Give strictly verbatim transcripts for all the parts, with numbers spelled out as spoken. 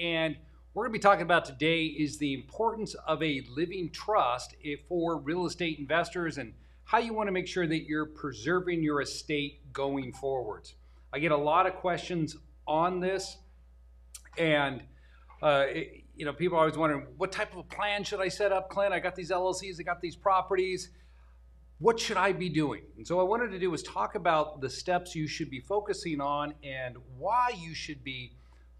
And what we're going to be talking about today is the importance of a living trust for real estate investors and how you want to make sure that you're preserving your estate going forwards. I get a lot of questions on this, and uh, it, you know, people are always wondering, what type of plan should I set up, Clint? I got these L L Cs, I got these properties. What should I be doing? And so what I wanted to do is talk about the steps you should be focusing on and why you should be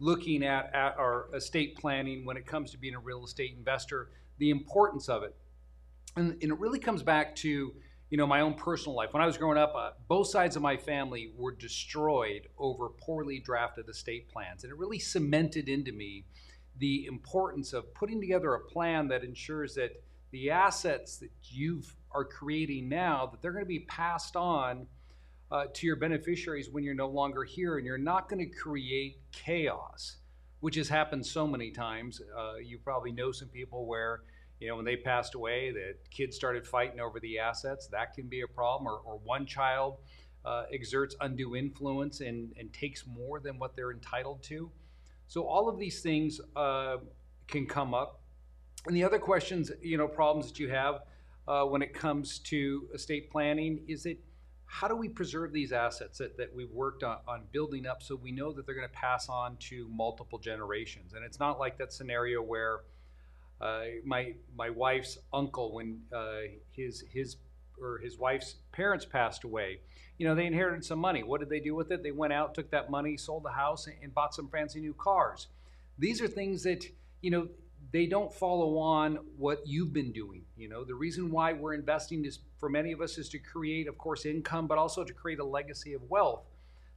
looking at, at our estate planning when it comes to being a real estate investor, the importance of it. And, and it really comes back to, you know, my own personal life. When I was growing up, uh, both sides of my family were destroyed over poorly drafted estate plans. And it really cemented into me the importance of putting together a plan that ensures that the assets that you are creating now, that they're going to be passed on uh, to your beneficiaries when you're no longer here. And you're not going to create chaos, which has happened so many times. Uh, you probably know some people where, you know, when they passed away, the kids started fighting over the assets. That can be a problem. Or, or one child uh, exerts undue influence and, and takes more than what they're entitled to. So all of these things uh, can come up. And the other questions, you know, problems that you have uh, when it comes to estate planning is that how do we preserve these assets that, that we've worked on, on building up so we know that they're going to pass on to multiple generations? And it's not like that scenario where Uh, my my wife's uncle, when uh, his his or his wife's parents passed away, you know, they inherited some money. What did they do with it? They went out, took that money, sold the house, and bought some fancy new cars. These are things that, you know, they don't follow on what you've been doing. You know, the reason why we're investing is, for many of us, is to create, of course, income, but also to create a legacy of wealth,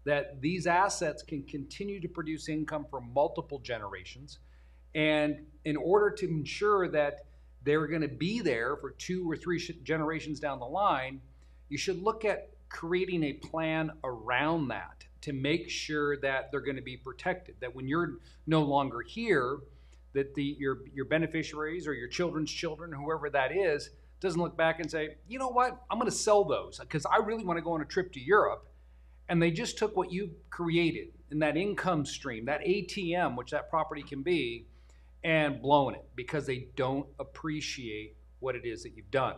that these assets can continue to produce income for multiple generations. And in order to ensure that they're going to be there for two or three generations down the line, you should look at creating a plan around that to make sure that they're going to be protected, that when you're no longer here, that the, your, your beneficiaries or your children's children, whoever that is, doesn't look back and say, you know what, I'm going to sell those because I really want to go on a trip to Europe. And they just took what you created in that income stream, that A T M, which that property can be, and blown it because they don't appreciate what it is that you've done.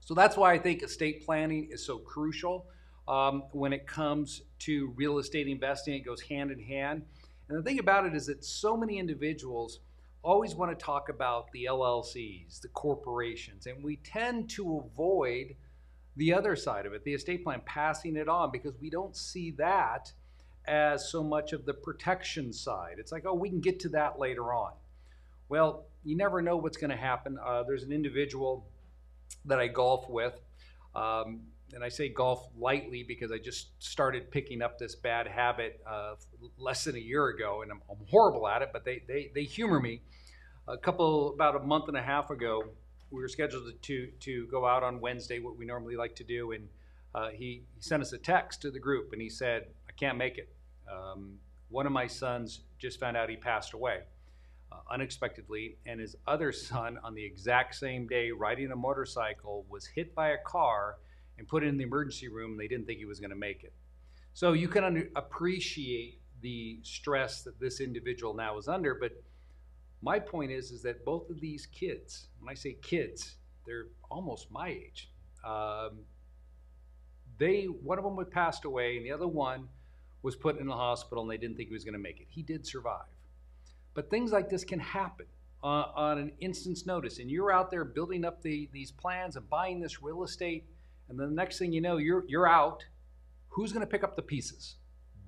So that's why I think estate planning is so crucial um, when it comes to real estate investing. It goes hand in hand. And the thing about it is that so many individuals always want to talk about the L L Cs, the corporations, and we tend to avoid the other side of it, the estate plan, passing it on, because we don't see that as so much of the protection side. It's like, oh, we can get to that later on. Well, you never know what's going to happen. Uh, there's an individual that I golf with, um, and I say golf lightly because I just started picking up this bad habit uh, less than a year ago, and I'm, I'm horrible at it, but they, they, they humor me. A couple, about a month and a half ago, we were scheduled to, to, to go out on Wednesday, what we normally like to do, and uh, he, he sent us a text to the group, and he said, I can't make it. Um, one of my sons just found out he passed away. Uh, unexpectedly, and his other son on the exact same day riding a motorcycle was hit by a car and put in the emergency room. They didn't think he was going to make it. So you can under appreciate the stress that this individual now is under. But my point is, is that both of these kids, when I say kids, they're almost my age. Um, they, one of them had passed away and the other one was put in the hospital and they didn't think he was going to make it. He did survive. But things like this can happen uh, on an instant's notice. And you're out there building up the, these plans and buying this real estate. And then the next thing you know, you're, you're out. Who's going to pick up the pieces?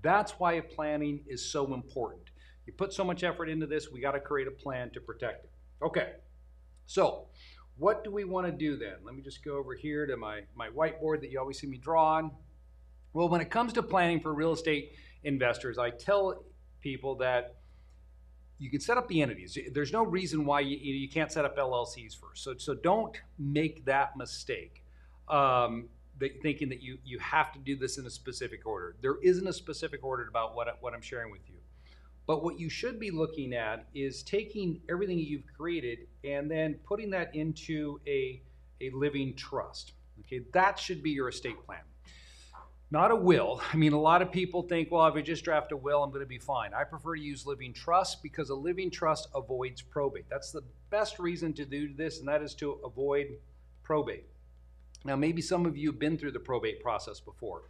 That's why planning is so important. You put so much effort into this, we got to create a plan to protect it. Okay, so what do we want to do then? Let me just go over here to my, my whiteboard that you always see me draw on. Well, when it comes to planning for real estate investors, I tell people that you can set up the entities. There's no reason why you, you can't set up L L Cs first. So, so don't make that mistake, um, that, thinking that you, you have to do this in a specific order. There isn't a specific order about what, what I'm sharing with you. But what you should be looking at is taking everything that you've created and then putting that into a, a living trust. Okay, that should be your estate plan. Not a will. I mean, a lot of people think, well, if I just draft a will, I'm going to be fine. I prefer to use living trust because a living trust avoids probate. That's the best reason to do this, and that is to avoid probate. Now, maybe some of you have been through the probate process before,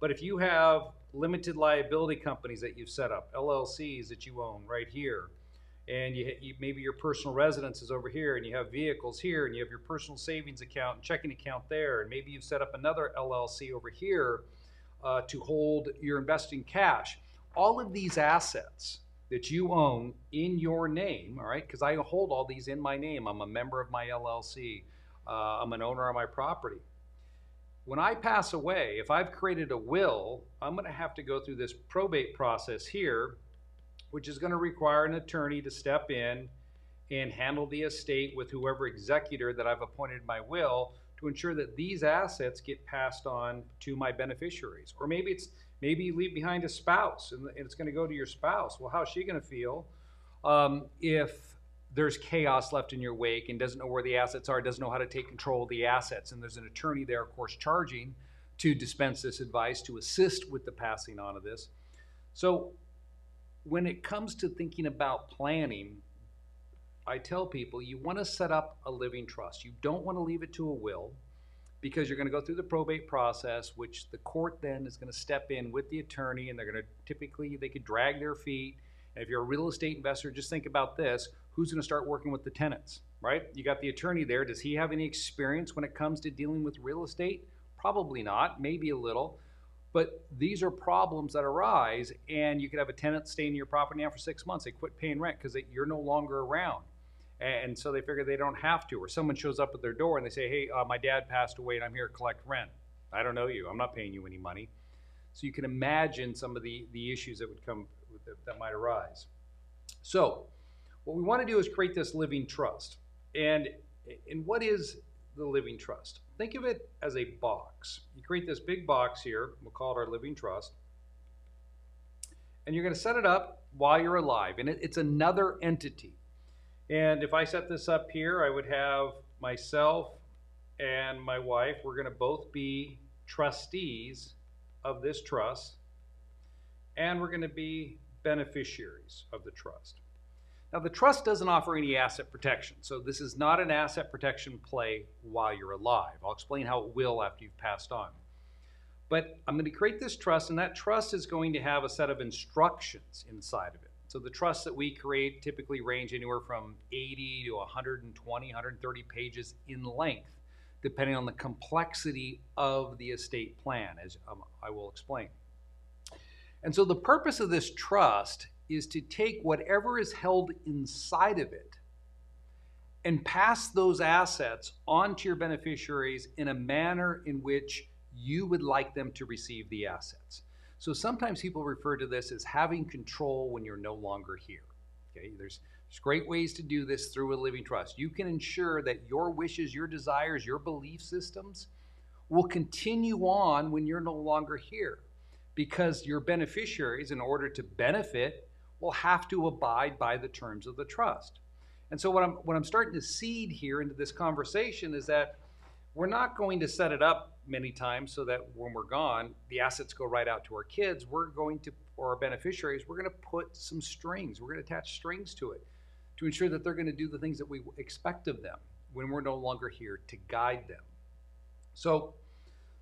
but if you have limited liability companies that you've set up, L L Cs that you own right here, and you, you, maybe your personal residence is over here, and you have vehicles here, and you have your personal savings account and checking account there, and maybe you've set up another L L C over here, Uh, to hold your investing cash. All of these assets that you own in your name, all right, because I hold all these in my name. I'm a member of my L L C. Uh, I'm an owner of my property. When I pass away, if I've created a will, I'm going to have to go through this probate process here, which is going to require an attorney to step in and handle the estate with whoever executor that I've appointed in my will, to ensure that these assets get passed on to my beneficiaries. Or maybe it's maybe you leave behind a spouse and it's going to go to your spouse. Well, how's she going to feel um, if there's chaos left in your wake and doesn't know where the assets are, doesn't know how to take control of the assets, and there's an attorney there, of course, charging to dispense this advice to assist with the passing on of this. So when it comes to thinking about planning, I tell people you want to set up a living trust. You don't want to leave it to a will because you're going to go through the probate process, which the court then is going to step in with the attorney, and they're going to typically, they could drag their feet. And if you're a real estate investor, just think about this. Who's going to start working with the tenants, right? You got the attorney there. Does he have any experience when it comes to dealing with real estate? Probably not, maybe a little. But these are problems that arise, and you could have a tenant stay in your property now for six months. They quit paying rent because you're no longer around. And so they figure they don't have to, or someone shows up at their door and they say, hey, uh, my dad passed away and I'm here to collect rent. I don't know you, I'm not paying you any money. So you can imagine some of the, the issues that would come, that, that might arise. So what we want to do is create this living trust. And, and what is the living trust? Think of it as a box. You create this big box here, we'll call it our living trust. And you're going to set it up while you're alive. And it, it's another entity. And if I set this up here, I would have myself and my wife. We're going to both be trustees of this trust, and we're going to be beneficiaries of the trust. Now, the trust doesn't offer any asset protection, so this is not an asset protection play while you're alive. I'll explain how it will after you've passed on. But I'm going to create this trust, and that trust is going to have a set of instructions inside of it. So the trusts that we create typically range anywhere from eighty to one hundred twenty, one hundred thirty pages in length, depending on the complexity of the estate plan, as um, I will explain. And so the purpose of this trust is to take whatever is held inside of it and pass those assets on to your beneficiaries in a manner in which you would like them to receive the assets. So sometimes people refer to this as having control when you're no longer here. Okay, there's, there's great ways to do this through a living trust. You can ensure that your wishes, your desires, your belief systems will continue on when you're no longer here, because your beneficiaries, in order to benefit, will have to abide by the terms of the trust. And so what I'm, what I'm starting to seed here into this conversation is that we're not going to set it up many times so that when we're gone, the assets go right out to our kids. We're going to, or our beneficiaries, we're going to put some strings. We're going to attach strings to it to ensure that they're going to do the things that we expect of them when we're no longer here, to guide them. So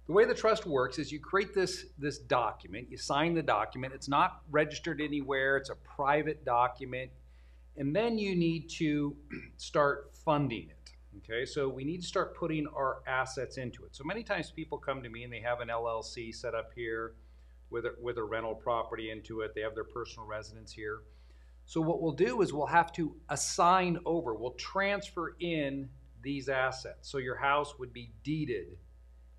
the way the trust works is you create this, this document, you sign the document. It's not registered anywhere. It's a private document. And then you need to start funding it. Okay, so we need to start putting our assets into it. So many times people come to me and they have an L L C set up here with a, with a rental property into it. They have their personal residence here. So what we'll do is we'll have to assign over, we'll transfer in these assets. So your house would be deeded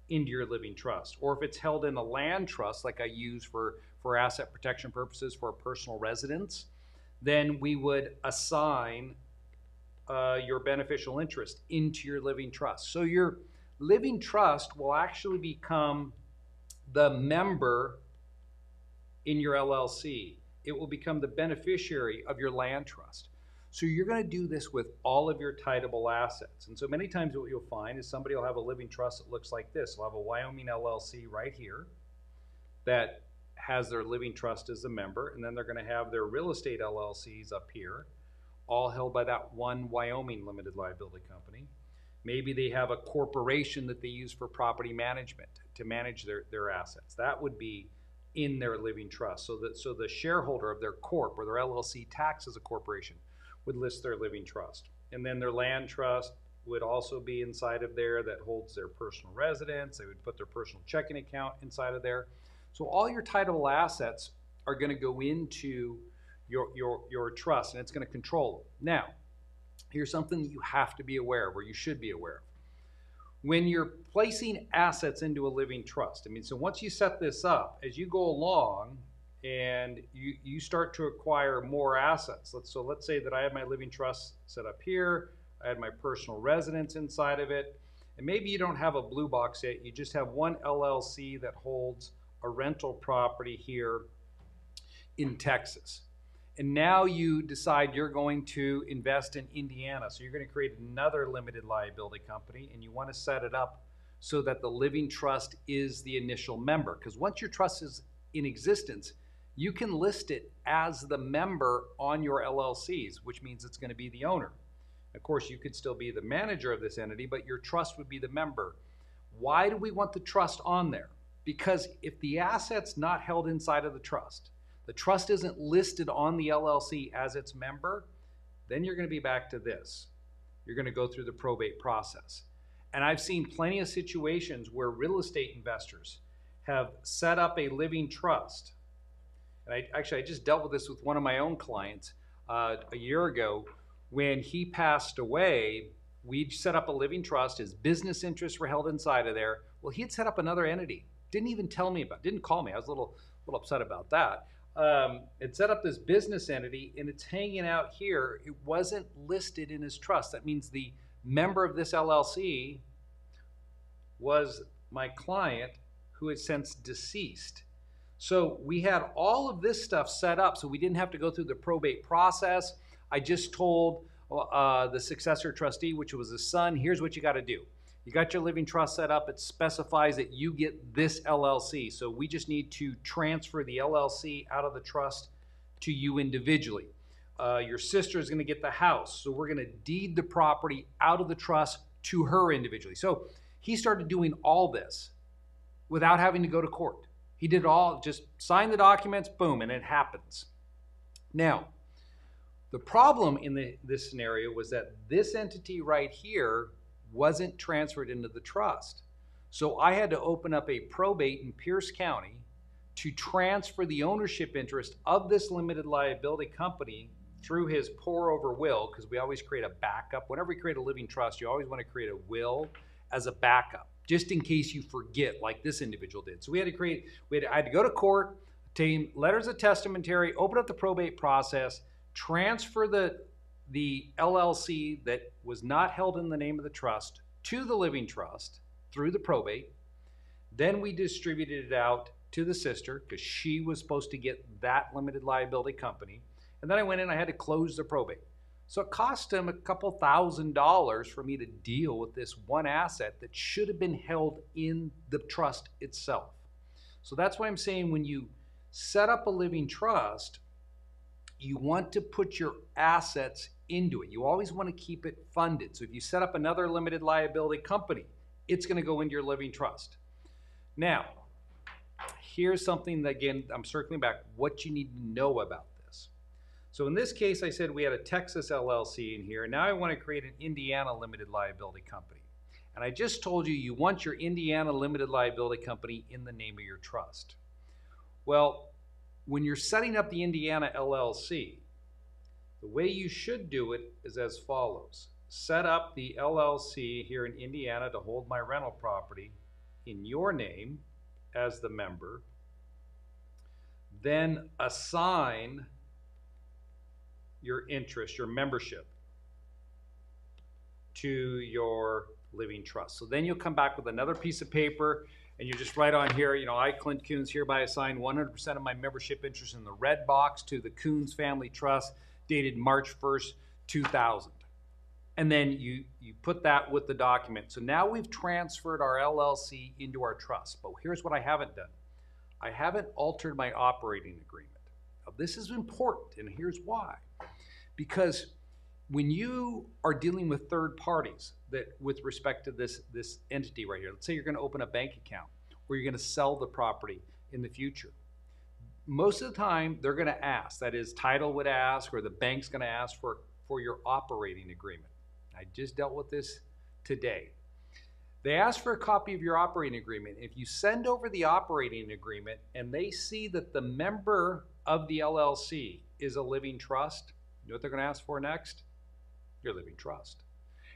into your living trust. Or if it's held in a land trust, like I use for, for asset protection purposes for a personal residence, then we would assign Uh, your beneficial interest into your living trust. So your living trust will actually become the member in your L L C. It will become the beneficiary of your land trust. So you're going to do this with all of your titleable assets. And so many times what you'll find is somebody will have a living trust that looks like this. They'll have a Wyoming L L C right here. that has their living trust as a member, and then they're going to have their real estate L L Cs up here, all held by that one Wyoming limited liability company. Maybe they have a corporation that they use for property management to manage their, their assets. That would be in their living trust. So that so the shareholder of their corp or their L L C taxed as a corporation would list their living trust. And then their land trust would also be inside of there, that holds their personal residence. They would put their personal checking account inside of there. So all your titleable assets are going to go into your, your, your trust, and it's going to control them. Now, here's something that you have to be aware of, or you should be aware of. When you're placing assets into a living trust, I mean, so once you set this up, as you go along and you, you start to acquire more assets, let's, so let's say that I have my living trust set up here, I had my personal residence inside of it, and maybe you don't have a blue box yet, you just have one L L C that holds a rental property here in Texas. And now you decide you're going to invest in Indiana. So you're going to create another limited liability company, and you want to set it up so that the living trust is the initial member. Because once your trust is in existence, you can list it as the member on your L L Cs, which means it's going to be the owner. Of course, you could still be the manager of this entity, but your trust would be the member. Why do we want the trust on there? Because if the asset's not held inside of the trust, the trust isn't listed on the L L C as its member, then you're going to be back to this. You're going to go through the probate process. And I've seen plenty of situations where real estate investors have set up a living trust. And I, actually, I just dealt with this with one of my own clients uh, a year ago. When he passed away, we set up a living trust. His business interests were held inside of there. Well, he had set up another entity. Didn't even tell me about it. Didn't call me. I was a little, little upset about that. Um, it set up this business entity, and it's hanging out here. It wasn't listed in his trust. That means the member of this L L C was my client, who is since deceased. So we had all of this stuff set up, so we didn't have to go through the probate process. I just told uh, the successor trustee, which was his son, here's what you got to do. You got your living trust set up. It specifies that you get this L L C. So we just need to transfer the L L C out of the trust to you individually. Uh, your sister is going to get the house. So we're going to deed the property out of the trust to her individually. So he started doing all this without having to go to court. He did it all, just sign the documents, boom, and it happens. Now, the problem in the, this scenario was that this entity right here wasn't transferred into the trust. So I had to open up a probate in Pierce County to transfer the ownership interest of this limited liability company through his pour over will, because we always create a backup. Whenever we create a living trust, you always want to create a will as a backup, just in case you forget, like this individual did. So we had to create, we had, I had to go to court, obtain letters of testamentary, open up the probate process, transfer the the L L C that was not held in the name of the trust to the living trust through the probate. Then we distributed it out to the sister, because she was supposed to get that limited liability company. And then I went in, I had to close the probate. So it cost him a couple thousand dollars for me to deal with this one asset that should have been held in the trust itself. So that's why I'm saying, when you set up a living trust, you want to put your assets into it. You always want to keep it funded. So if you set up another limited liability company, it's going to go into your living trust. Now, here's something that, again, I'm circling back, what you need to know about this. So in this case, I said we had a Texas L L C in here, and now I want to create an Indiana limited liability company. And I just told you, you want your Indiana limited liability company in the name of your trust. Well, when you're setting up the Indiana L L C, the way you should do it is as follows. Set up the L L C here in Indiana to hold my rental property in your name as the member. Then assign your interest, your membership, to your living trust. So then you'll come back with another piece of paper, and you just write on here, you know, I, Clint Coons, hereby assign one hundred percent of my membership interest in the red box to the Coons Family Trust, dated March first, two thousand. And then you, you put that with the document. So now we've transferred our L L C into our trust. But here's what I haven't done. I haven't altered my operating agreement. Now, this is important, and here's why. Because when you are dealing with third parties that with respect to this, this entity right here, let's say you're gonna open a bank account or you're gonna sell the property in the future. Most of the time, they're gonna ask, that is, title would ask or the bank's gonna ask for, for your operating agreement. I just dealt with this today. They ask for a copy of your operating agreement. If you send over the operating agreement and they see that the member of the L L C is a living trust, you know what they're gonna ask for next? Your living trust.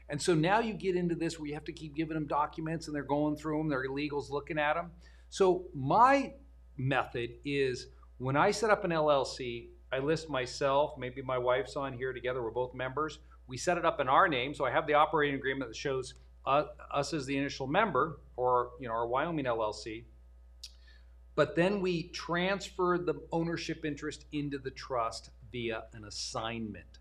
And so now you get into this where you have to keep giving them documents and they're going through them, their illegals looking at them. So my method is when I set up an L L C, I list myself, maybe my wife's on here together, we're both members. We set it up in our name, so I have the operating agreement that shows uh, us as the initial member or you know our Wyoming L L C. But then we transfer the ownership interest into the trust via an assignment.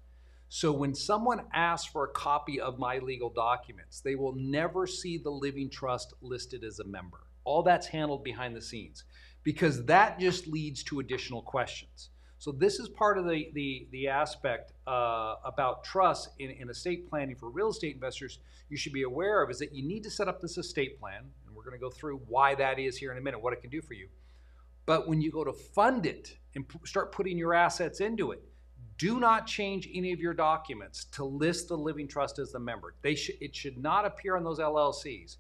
So when someone asks for a copy of my legal documents, they will never see the living trust listed as a member. All that's handled behind the scenes because that just leads to additional questions. So this is part of the, the, the aspect uh, about trust in, in estate planning for real estate investors you should be aware of is that you need to set up this estate plan, and we're gonna go through why that is here in a minute, what it can do for you. But when you go to fund it and start putting your assets into it, do not change any of your documents to list the living trust as the member. They sh it should not appear on those L L Cs.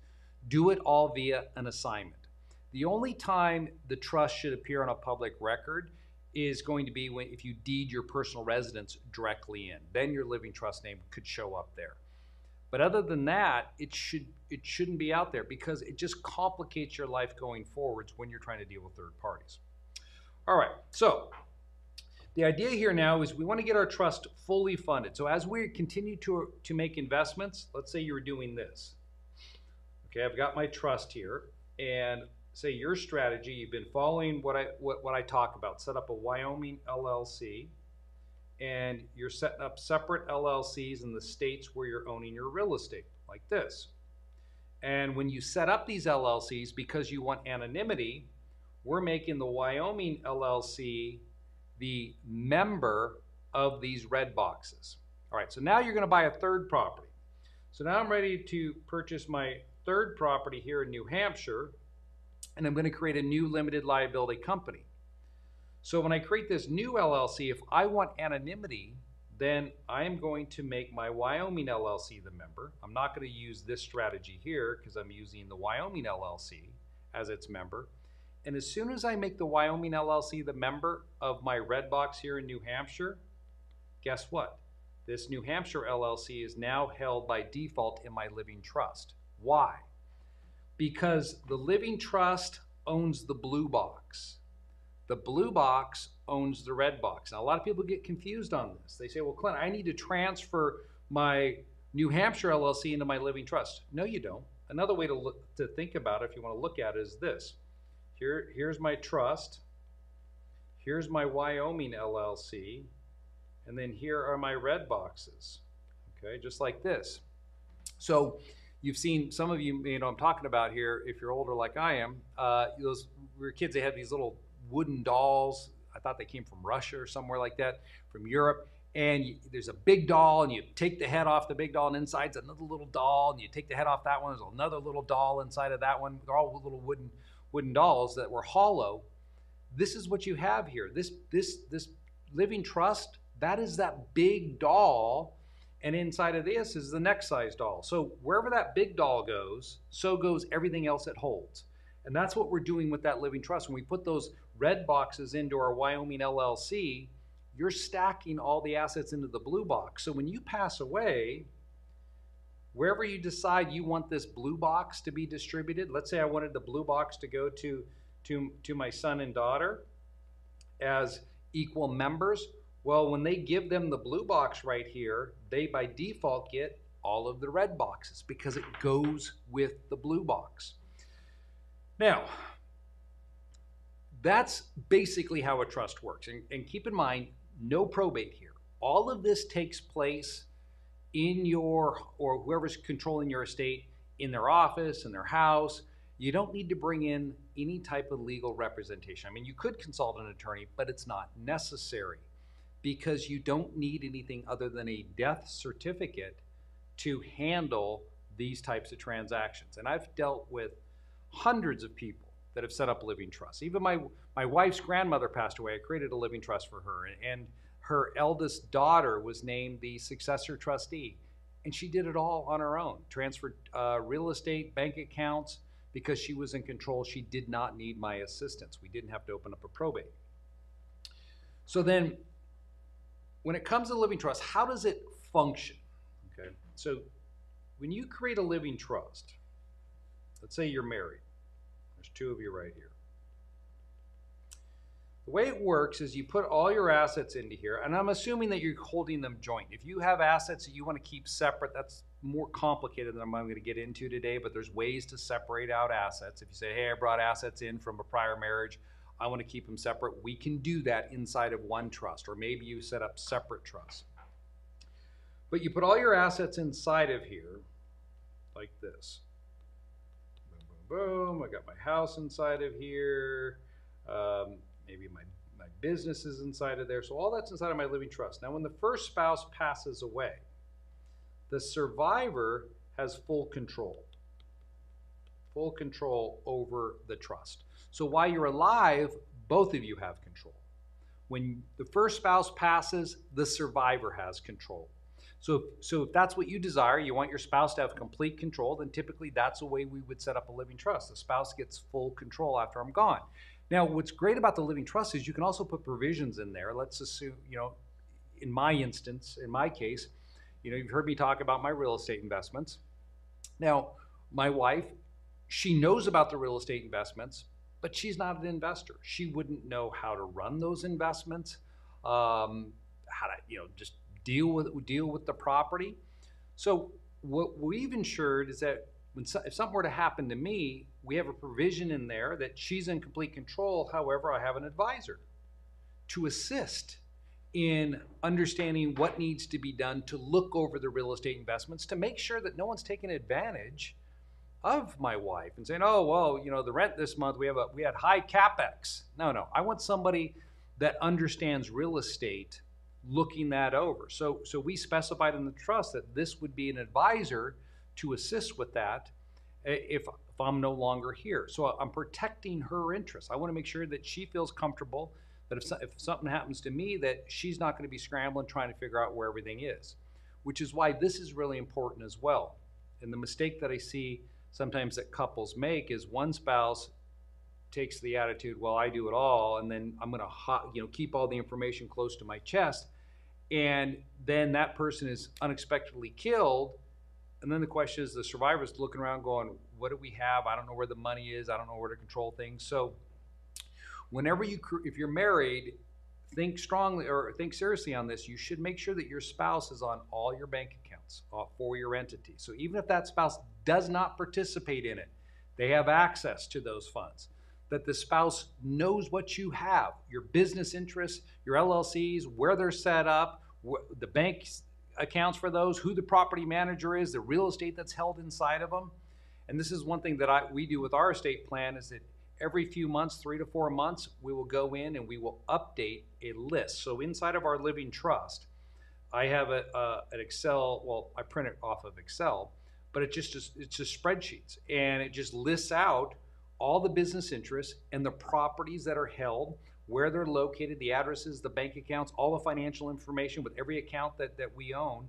Do it all via an assignment. The only time the trust should appear on a public record is going to be when, if you deed your personal residence directly in. Then your living trust name could show up there. But other than that, it, should, it shouldn't be out there because it just complicates your life going forwards when you're trying to deal with third parties. All right, so the idea here now is we want to get our trust fully funded. So as we continue to, to make investments, let's say you're doing this. Okay, I've got my trust here, and say your strategy, you've been following what I, what, what I talk about, set up a Wyoming L L C, and you're setting up separate L L Cs in the states where you're owning your real estate, like this. And when you set up these L L Cs, because you want anonymity, we're making the Wyoming L L C the member of these red boxes. All right, so now you're gonna buy a third property. So now I'm ready to purchase my third property here in New Hampshire, and I'm gonna create a new limited liability company. So when I create this new L L C, if I want anonymity, then I'm going to make my Wyoming L L C the member. I'm not gonna use this strategy here because I'm using the Wyoming L L C as its member. And as soon as I make the Wyoming L L C the member of my red box here in New Hampshire, guess what? This New Hampshire L L C is now held by default in my living trust. Why? Because the living trust owns the blue box. The blue box owns the red box. Now, a lot of people get confused on this. They say, well, Clint, I need to transfer my New Hampshire L L C into my living trust. No, you don't. Another way to, look, to think about it, if you want to look at it, is this. Here, here's my trust, here's my Wyoming L L C, and then here are my red boxes, okay, just like this. So you've seen, some of you may know I'm talking about here, if you're older like I am, uh, those we were kids, they had these little wooden dolls. I thought they came from Russia or somewhere like that, from Europe. And you, there's a big doll, and you take the head off the big doll, and inside's another little doll, and you take the head off that one, there's another little doll inside of that one. They're all little wooden wooden dolls that were hollow. This is what you have here. This, this, this living trust, that is that big doll, and inside of this is the next size doll. So wherever that big doll goes, so goes everything else it holds. And that's what we're doing with that living trust. When we put those red boxes into our Wyoming L L C, you're stacking all the assets into the blue box. So when you pass away, wherever you decide you want this blue box to be distributed, let's say I wanted the blue box to go to, to, to my son and daughter as equal members. Well, when they give them the blue box right here, they by default get all of the red boxes because it goes with the blue box. Now, that's basically how a trust works. And, and keep in mind, no probate here. All of this takes place in your, or whoever's controlling your estate, in their office, in their house. You don't need to bring in any type of legal representation. I mean, you could consult an attorney, but it's not necessary because you don't need anything other than a death certificate to handle these types of transactions. And I've dealt with hundreds of people that have set up living trusts. Even my, my wife's grandmother passed away. I created a living trust for her, and, and her eldest daughter was named the successor trustee. And she did it all on her own, transferred uh, real estate, bank accounts, because she was in control. She did not need my assistance. We didn't have to open up a probate. So then when it comes to living trust, how does it function? Okay, so when you create a living trust, let's say you're married. There's two of you right here. The way it works is you put all your assets into here, and I'm assuming that you're holding them joint. If you have assets that you want to keep separate, that's more complicated than I'm going to get into today, but there's ways to separate out assets. If you say, hey, I brought assets in from a prior marriage, I want to keep them separate, we can do that inside of one trust, or maybe you set up separate trusts. But you put all your assets inside of here, like this. Boom, boom, boom. I got my house inside of here. Um, Maybe my, my business is inside of there. So all that's inside of my living trust. Now, when the first spouse passes away, the survivor has full control, full control over the trust. So while you're alive, both of you have control. When the first spouse passes, the survivor has control. So, so if that's what you desire, you want your spouse to have complete control, then typically that's the way we would set up a living trust. The spouse gets full control after I'm gone. Now, what's great about the living trust is you can also put provisions in there. Let's assume, you know, in my instance, in my case, you know, you've heard me talk about my real estate investments. Now, my wife, she knows about the real estate investments, but she's not an investor. She wouldn't know how to run those investments, um, how to, you know, just deal with, deal with the property. So what we've ensured is that when so, if something were to happen to me, we have a provision in there that she's in complete control. However, I have an advisor to assist in understanding what needs to be done to look over the real estate investments to make sure that no one's taking advantage of my wife and saying, oh, well, you know, the rent this month, we have a, we had high capex. No, no, I want somebody that understands real estate looking that over. So, so we specified in the trust that this would be an advisor to assist with that if, if I'm no longer here. So I'm protecting her interests. I want to make sure that she feels comfortable, that if, so, if something happens to me, that she's not going to be scrambling trying to figure out where everything is, which is why this is really important as well. And the mistake that I see sometimes that couples make is one spouse takes the attitude, well, I do it all, and then I'm going to, you know, keep all the information close to my chest. And then that person is unexpectedly killed. And then the question is, the survivor's looking around going, what do we have? I don't know where the money is. I don't know where to control things. So whenever you, if you're married, think strongly or think seriously on this. You should make sure that your spouse is on all your bank accounts for your entity. So even if that spouse does not participate in it, they have access to those funds, that the spouse knows what you have, your business interests, your L L Cs, where they're set up, the bank's accounts for those, who the property manager is, the real estate that's held inside of them. And this is one thing that I, we do with our estate plan is that every few months, three to four months, we will go in and we will update a list. So inside of our living trust, I have a, a, an Excel, well, I print it off of Excel, but it just is, it's just spreadsheets. And it just lists out all the business interests and the properties that are held, where they're located, the addresses, the bank accounts, all the financial information with every account that, that we own.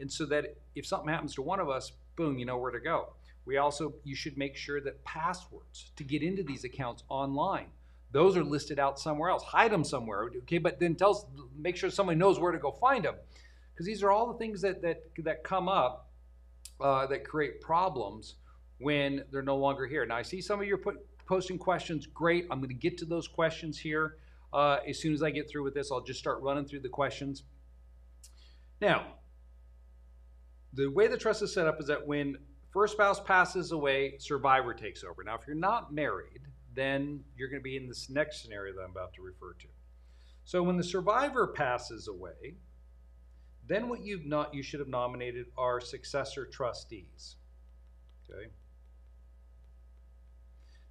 And so that if something happens to one of us, boom, you know where to go. We also, you should make sure that passwords to get into these accounts online, those are listed out somewhere else. Hide them somewhere, okay? But then tell us, make sure somebody knows where to go find them. Because these are all the things that, that, that come up uh, that create problems when they're no longer here. Now I see some of you put, posting questions, great. I'm gonna get to those questions here. Uh, as soon as I get through with this, I'll just start running through the questions. Now, the way the trust is set up is that when first spouse passes away, survivor takes over. Now, if you're not married, then you're gonna be in this next scenario that I'm about to refer to. So when the survivor passes away, then what you've not, you should have nominated are successor trustees, okay?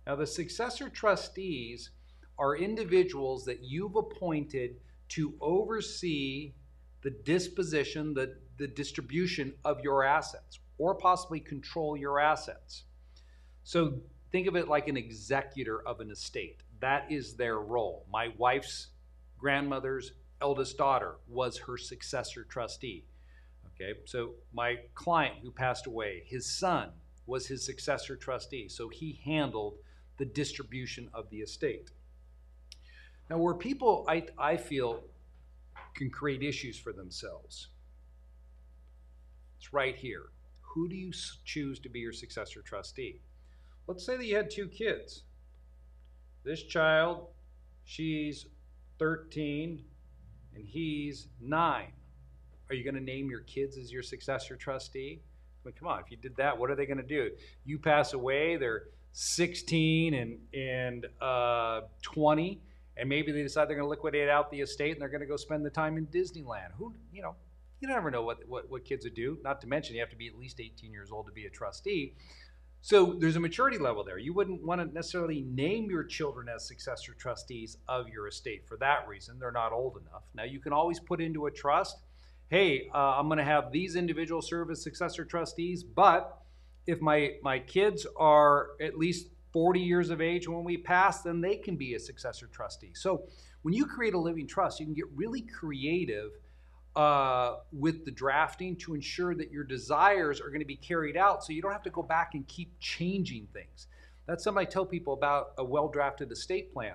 Now, the successor trustees are individuals that you've appointed to oversee the disposition, the, the distribution of your assets, or possibly control your assets. So think of it like an executor of an estate. That is their role. My wife's grandmother's eldest daughter was her successor trustee. Okay, so my client who passed away, his son was his successor trustee. So he handled the distribution of the estate. Now, where people, I, I feel, can create issues for themselves, it's right here. Who do you choose to be your successor trustee? Let's say that you had two kids. This child, she's thirteen and he's nine. Are you going to name your kids as your successor trustee? I mean, come on, if you did that, what are they going to do? You pass away, they're sixteen and, and uh, twenty, and maybe they decide they're going to liquidate out the estate and they're going to go spend the time in Disneyland. Who, you know, you never know what, what, what kids would do. Not to mention, you have to be at least eighteen years old to be a trustee. So there's a maturity level there. You wouldn't want to necessarily name your children as successor trustees of your estate for that reason. They're not old enough. Now, you can always put into a trust, hey, uh, I'm going to have these individuals serve as successor trustees, but if my, my kids are at least forty years of age when we pass, then they can be a successor trustee. So when you create a living trust, you can get really creative uh, with the drafting to ensure that your desires are going to be carried out so you don't have to go back and keep changing things. That's something I tell people about a well-drafted estate plan.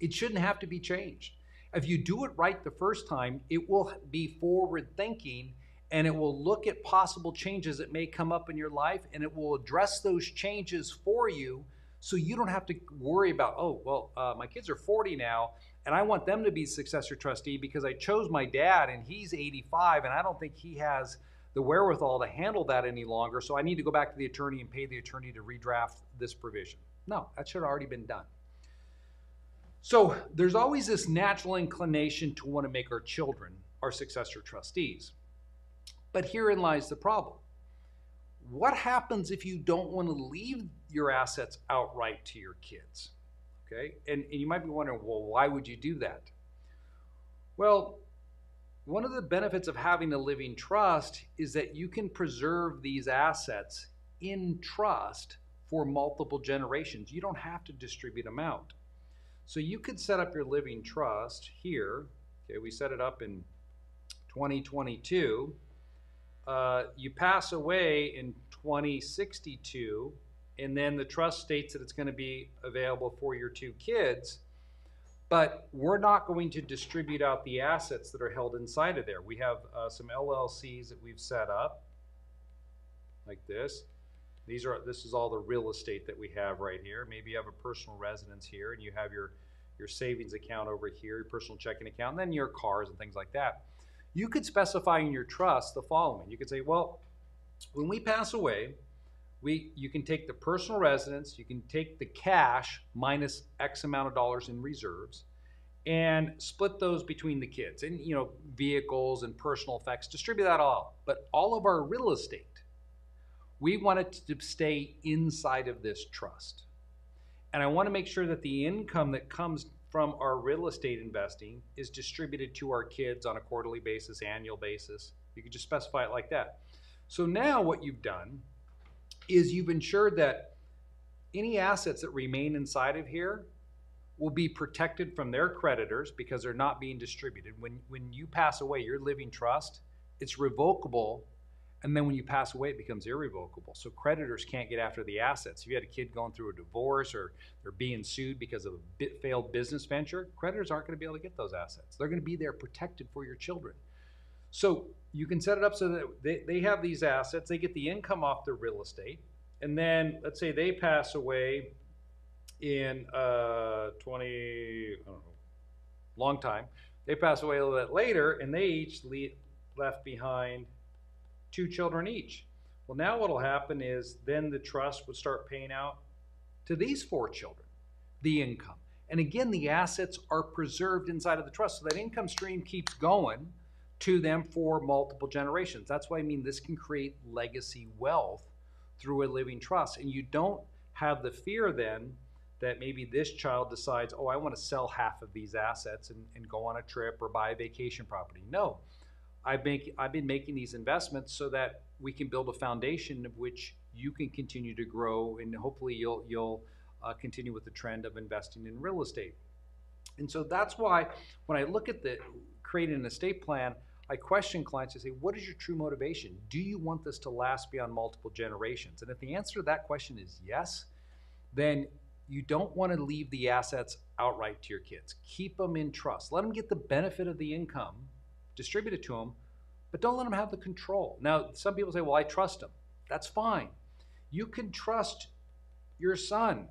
It shouldn't have to be changed. If you do it right the first time, it will be forward-thinking and it will look at possible changes that may come up in your life and it will address those changes for you so you don't have to worry about, oh, well, uh, my kids are forty now and I want them to be successor trustee because I chose my dad and he's eighty-five and I don't think he has the wherewithal to handle that any longer, so I need to go back to the attorney and pay the attorney to redraft this provision. No, that should have already been done. So there's always this natural inclination to want to make our children our successor trustees. But herein lies the problem. What happens if you don't want to leave your assets outright to your kids? Okay, and, and you might be wondering, well, why would you do that? Well, one of the benefits of having a living trust is that you can preserve these assets in trust for multiple generations. You don't have to distribute them out. So you could set up your living trust here. Okay, we set it up in twenty twenty-two. Uh, you pass away in twenty sixty-two, and then the trust states that it's going to be available for your two kids, but we're not going to distribute out the assets that are held inside of there. We have uh, some L L Cs that we've set up like this. These are, this is all the real estate that we have right here. Maybe you have a personal residence here and you have your, your savings account over here, your personal checking account, and then your cars and things like that. You could specify in your trust the following. You could say, well, when we pass away, we, you can take the personal residence, you can take the cash minus X amount of dollars in reserves and split those between the kids and, you know, vehicles and personal effects, distribute that all. But all of our real estate, we want it to stay inside of this trust. And I want to make sure that the income that comes from our real estate investing is distributed to our kids on a quarterly basis, annual basis. You could just specify it like that. So now what you've done is you've ensured that any assets that remain inside of here will be protected from their creditors because they're not being distributed. When, when you pass away, your living trust, it's revocable. And then when you pass away, it becomes irrevocable. So creditors can't get after the assets. If you had a kid going through a divorce or they're being sued because of a failed business venture, creditors aren't going to be able to get those assets. They're going to be there protected for your children. So you can set it up so that they, they have these assets. They get the income off their real estate. And then let's say they pass away in uh, twenty, I don't know, long time. They pass away a little bit later and they each leave, left behind two children each. Well, now what'll happen is then the trust would start paying out to these four children, the income. And again, the assets are preserved inside of the trust. So that income stream keeps going to them for multiple generations. That's why I mean this can create legacy wealth through a living trust. And you don't have the fear then that maybe this child decides, oh, I want to sell half of these assets and, and go on a trip or buy a vacation property. No, I've, make, I've been making these investments so that we can build a foundation of which you can continue to grow, and hopefully you'll, you'll uh, continue with the trend of investing in real estate. And so that's why when I look at the creating an estate plan, I question clients and say, what is your true motivation? Do you want this to last beyond multiple generations? And if the answer to that question is yes, then you don't want to leave the assets outright to your kids. Keep them in trust. Let them get the benefit of the income, distribute it to them, but don't let them have the control. Now, some people say, well, I trust them. That's fine. You can trust your son,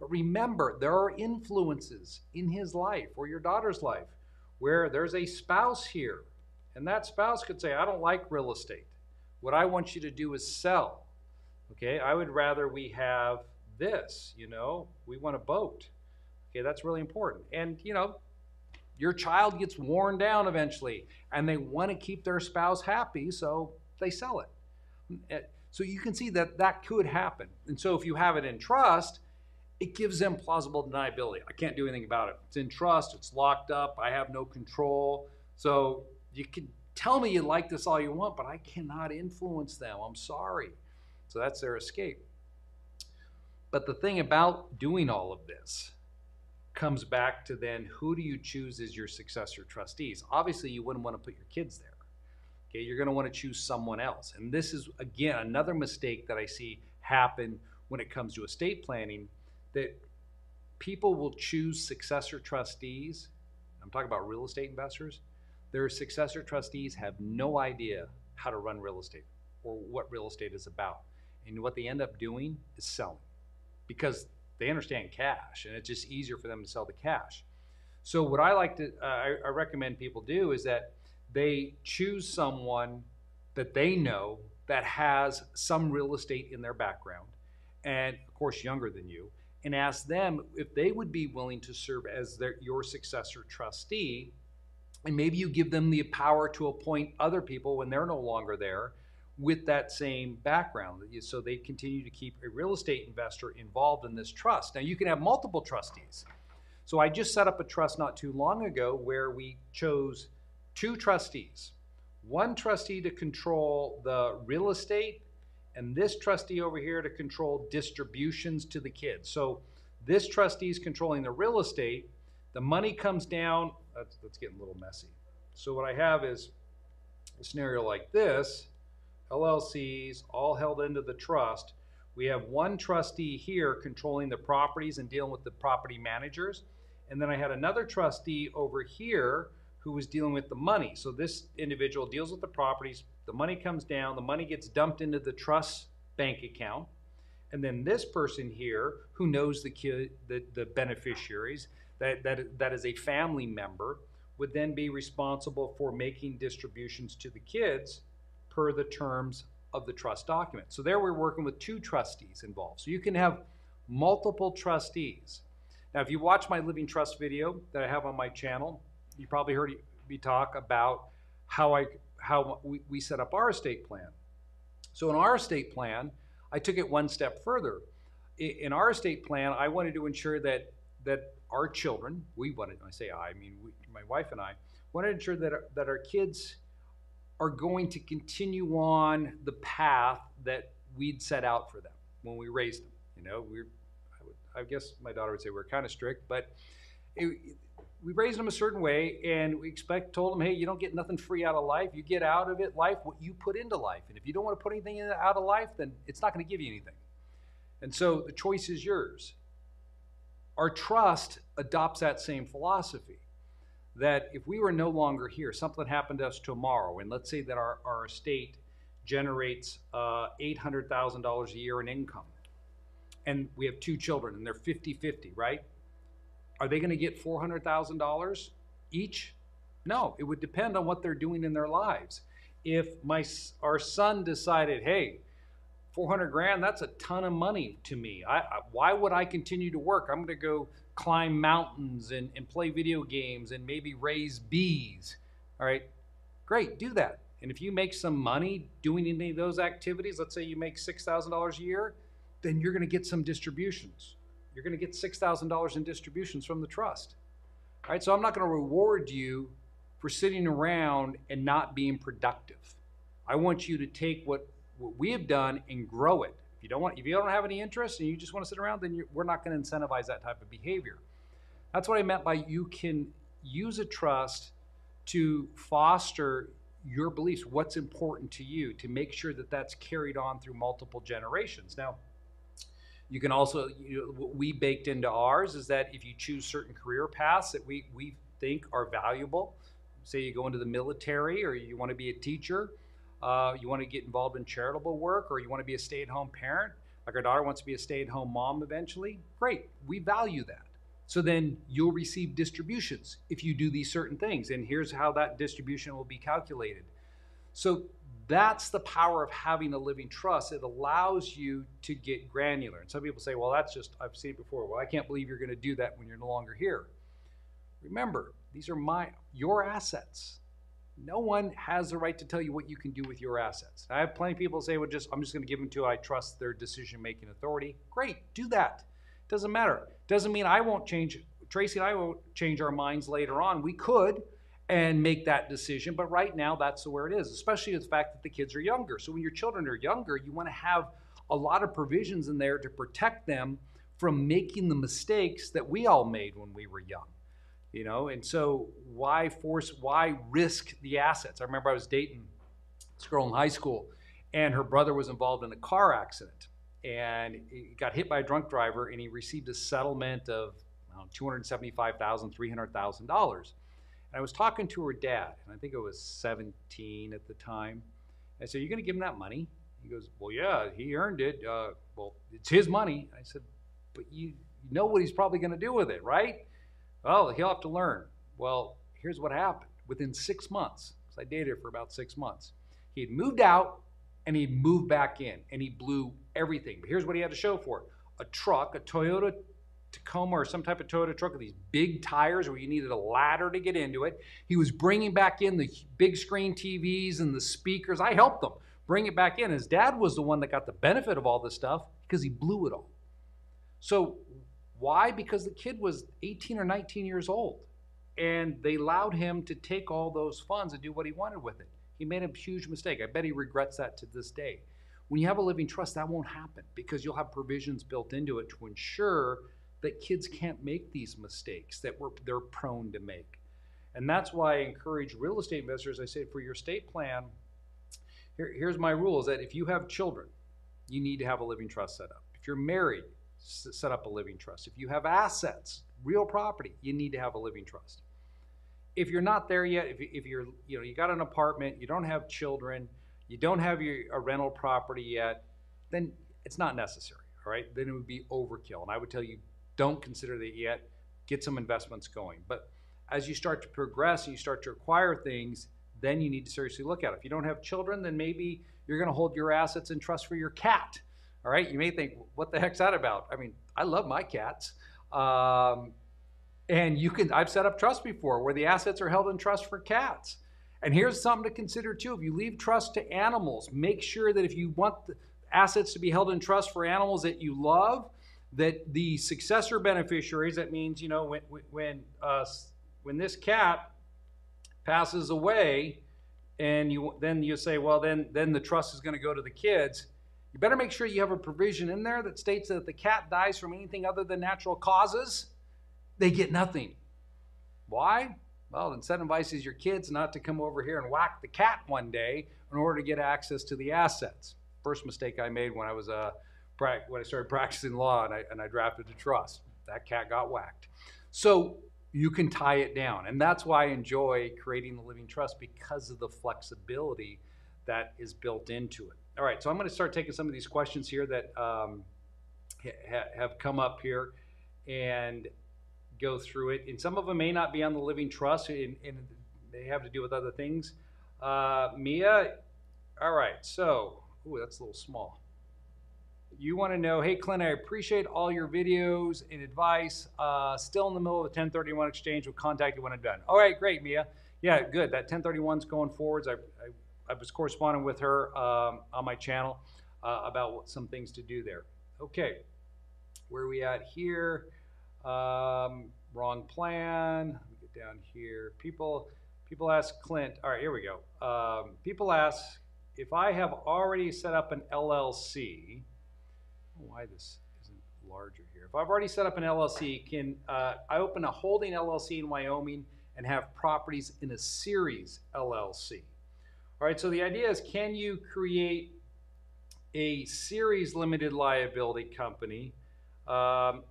but remember, there are influences in his life or your daughter's life where there's a spouse here, and that spouse could say, I don't like real estate. What I want you to do is sell. Okay, I would rather we have this, you know, we want a boat. Okay, that's really important. And, you know, your child gets worn down eventually, and they want to keep their spouse happy, so they sell it. So you can see that that could happen. And so if you have it in trust, it gives them plausible deniability. I can't do anything about it. It's in trust. It's locked up. I have no control. So you can tell me you like this all you want, but I cannot influence them. I'm sorry. So that's their escape. But the thing about doing all of this comes back to then, who do you choose as your successor trustees? Obviously, you wouldn't want to put your kids there. Okay, you're going to want to choose someone else. And this is, again, another mistake that I see happen when it comes to estate planning, that people will choose successor trustees. I'm talking about real estate investors. Their successor trustees have no idea how to run real estate or what real estate is about. And what they end up doing is selling, because they understand cash, and it's just easier for them to sell the cash. So what I like to, uh, I, I recommend people do is that they choose someone that they know that has some real estate in their background, and of course younger than you, and ask them if they would be willing to serve as their, your successor trustee. And maybe you give them the power to appoint other people when they're no longer there with that same background, so they continue to keep a real estate investor involved in this trust. Now, you can have multiple trustees. So I just set up a trust not too long ago where we chose two trustees, one trustee to control the real estate and this trustee over here to control distributions to the kids. So this trustee is controlling the real estate. The money comes down. That's, that's getting a little messy. So what I have is a scenario like this. L L Cs, all held into the trust. We have one trustee here controlling the properties and dealing with the property managers. And then I had another trustee over here who was dealing with the money. So this individual deals with the properties, the money comes down, the money gets dumped into the trust bank account. And then this person here who knows the kid, the, the beneficiaries, that, that, that is a family member, would then be responsible for making distributions to the kids per the terms of the trust document. So there we're working with two trustees involved. So you can have multiple trustees. Now, if you watch my Living Trust video that I have on my channel, you probably heard me talk about how I how we, we set up our estate plan. So in our estate plan, I took it one step further. In our estate plan, I wanted to ensure that that our children, we wanted, I say I, I mean we, my wife and I, wanted to ensure that our, that our kids are going to continue on the path that we'd set out for them when we raised them. You know, we're, I, would, I guess my daughter would say we're kind of strict, but it, we raised them a certain way, and we expect, told them, hey, you don't get nothing free out of life. You get out of it life what you put into life. And if you don't want to put anything out of life, then it's not going to give you anything. And so the choice is yours. Our trust adopts that same philosophy, that if we were no longer here, something happened to us tomorrow, and let's say that our, our estate generates uh, eight hundred thousand dollars a year in income, and we have two children, and they're fifty fifty, right? Are they going to get four hundred thousand dollars each? No, it would depend on what they're doing in their lives. If my our son decided, hey, four hundred grand, that's a ton of money to me. I, I, why would I continue to work? I'm going to go climb mountains and, and play video games and maybe raise bees. All right, great, do that. And if you make some money doing any of those activities, let's say you make six thousand dollars a year, then you're going to get some distributions. You're going to get six thousand dollars in distributions from the trust. All right, so I'm not going to reward you for sitting around and not being productive. I want you to take what, what we have done and grow it. If you don't want, if you don't have any interest and you just want to sit around, then you're, we're not going to incentivize that type of behavior. That's what I meant by you can use a trust to foster your beliefs, what's important to you, to make sure that that's carried on through multiple generations. Now, you can also, you know, what we baked into ours is that if you choose certain career paths that we, we think are valuable, say you go into the military or you want to be a teacher, uh, you want to get involved in charitable work, or you want to be a stay-at-home parent, like our daughter wants to be a stay-at-home mom eventually, great, we value that. So then you'll receive distributions if you do these certain things. And here's how that distribution will be calculated. So that's the power of having a living trust. It allows you to get granular. And some people say, well, that's just, I've seen it before. Well, I can't believe you're going to do that when you're no longer here. Remember, these are my, your assets. No one has the right to tell you what you can do with your assets. I have plenty of people say, well, just, I'm just going to give them to, I trust their decision-making authority. Great, do that. Doesn't matter. Doesn't mean I won't change, Tracy and I won't change our minds later on. We could and make that decision, but right now that's where it is, especially the fact that the kids are younger. So when your children are younger, you want to have a lot of provisions in there to protect them from making the mistakes that we all made when we were young. You know, and so why force, why risk the assets? I remember I was dating this girl in high school and her brother was involved in a car accident. And he got hit by a drunk driver and he received a settlement of um, two hundred seventy-five thousand dollars, three hundred thousand dollars. And I was talking to her dad, and I think it was seventeen at the time. I said, "You're going to give him that money?" He goes, "Well, yeah, he earned it. Uh, well, it's his money." I said, "But you know what he's probably going to do with it, right?" "Well, he'll have to learn." Well, here's what happened. Within six months, because I dated her for about six months, he had moved out and he moved back in and he blew everything. But here's what he had to show for it. A truck, a Toyota Tacoma or some type of Toyota truck with these big tires where you needed a ladder to get into it. He was bringing back in the big screen T Vs and the speakers. I helped them bring it back in. His dad was the one that got the benefit of all this stuff because he blew it all. So why? Because the kid was eighteen or nineteen years old and they allowed him to take all those funds and do what he wanted with it. He made a huge mistake. I bet he regrets that to this day. When you have a living trust, that won't happen because you'll have provisions built into it to ensure that kids can't make these mistakes that we're, they're prone to make. And that's why I encourage real estate investors, I say, for your estate plan, here, here's my rule is that if you have children, you need to have a living trust set up. If you're married, set up a living trust. If you have assets, real property, you need to have a living trust. If you're not there yet, if, if you're, you know, you got an apartment, you don't have children, you don't have your, a rental property yet, then it's not necessary, all right? Then it would be overkill. And I would tell you, don't consider that yet. Get some investments going. But as you start to progress and you start to acquire things, then you need to seriously look at it. If you don't have children, then maybe you're going to hold your assets in trust for your cat, all right? You may think, what the heck's that about? I mean, I love my cats. Um, And you can, I've set up trust before where the assets are held in trust for cats. And here's something to consider too. If you leave trust to animals, make sure that if you want the assets to be held in trust for animals that you love, that the successor beneficiaries, that means, you know, when, when, uh, when this cat passes away and you, then you say, well, then, then the trust is going to go to the kids. You better make sure you have a provision in there that states that if the cat dies from anything other than natural causes, they get nothing. Why? Well, incentivizes your kids not to come over here and whack the cat one day in order to get access to the assets. First mistake I made when I was uh, when I started practicing law and I, and I drafted a trust. That cat got whacked. So you can tie it down. And that's why I enjoy creating the living trust because of the flexibility that is built into it. All right, so I'm going to start taking some of these questions here that um, ha have come up here. And go through it, and some of them may not be on the living trust and, and they have to do with other things. Uh, Mia, all right, so, ooh, that's a little small. You wanna know, hey Clint, I appreciate all your videos and advice. Uh, still in the middle of a ten thirty-one exchange, we'll contact you when I'm done. All right, great, Mia. Yeah, good, that ten thirty-one's going forwards. I, I, I was corresponding with her um, on my channel uh, about what, some things to do there. Okay, where are we at here? Um, wrong plan. Let me get down here. People, people ask Clint. All right, here we go. Um, people ask if I have already set up an L L C. Why this isn't larger here? If I've already set up an L L C, can uh, I open a holding L L C in Wyoming and have properties in a series L L C? All right. So the idea is, can you create a series limited liability company um,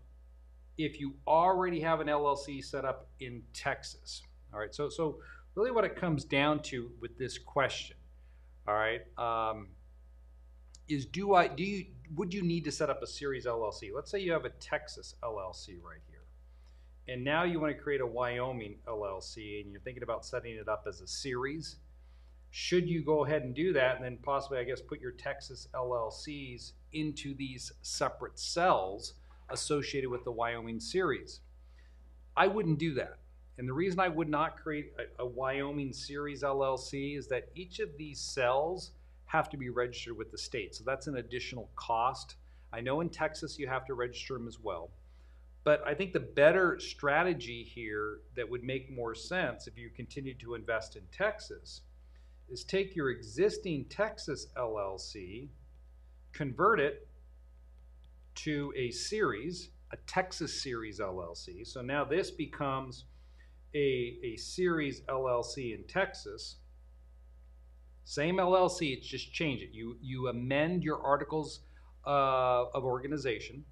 if you already have an L L C set up in Texas? All right, so so really what it comes down to with this question, all right, um, is do I do you would you need to set up a series L L C? Let's say you have a Texas L L C right here, and now you want to create a Wyoming L L C, and you're thinking about setting it up as a series. Should you go ahead and do that, and then possibly, I guess, put your Texas L L Cs into these separate cells associated with the Wyoming series? I wouldn't do that. And the reason I would not create a, a Wyoming series L L C is that each of these cells have to be registered with the state. So that's an additional cost. I know in Texas you have to register them as well. But I think the better strategy here that would make more sense if you continue to invest in Texas is take your existing Texas L L C, convert it to a series, a Texas series L L C. So now this becomes a, a series L L C in Texas. Same L L C, it's just change it. You, you amend your articles uh, of organization.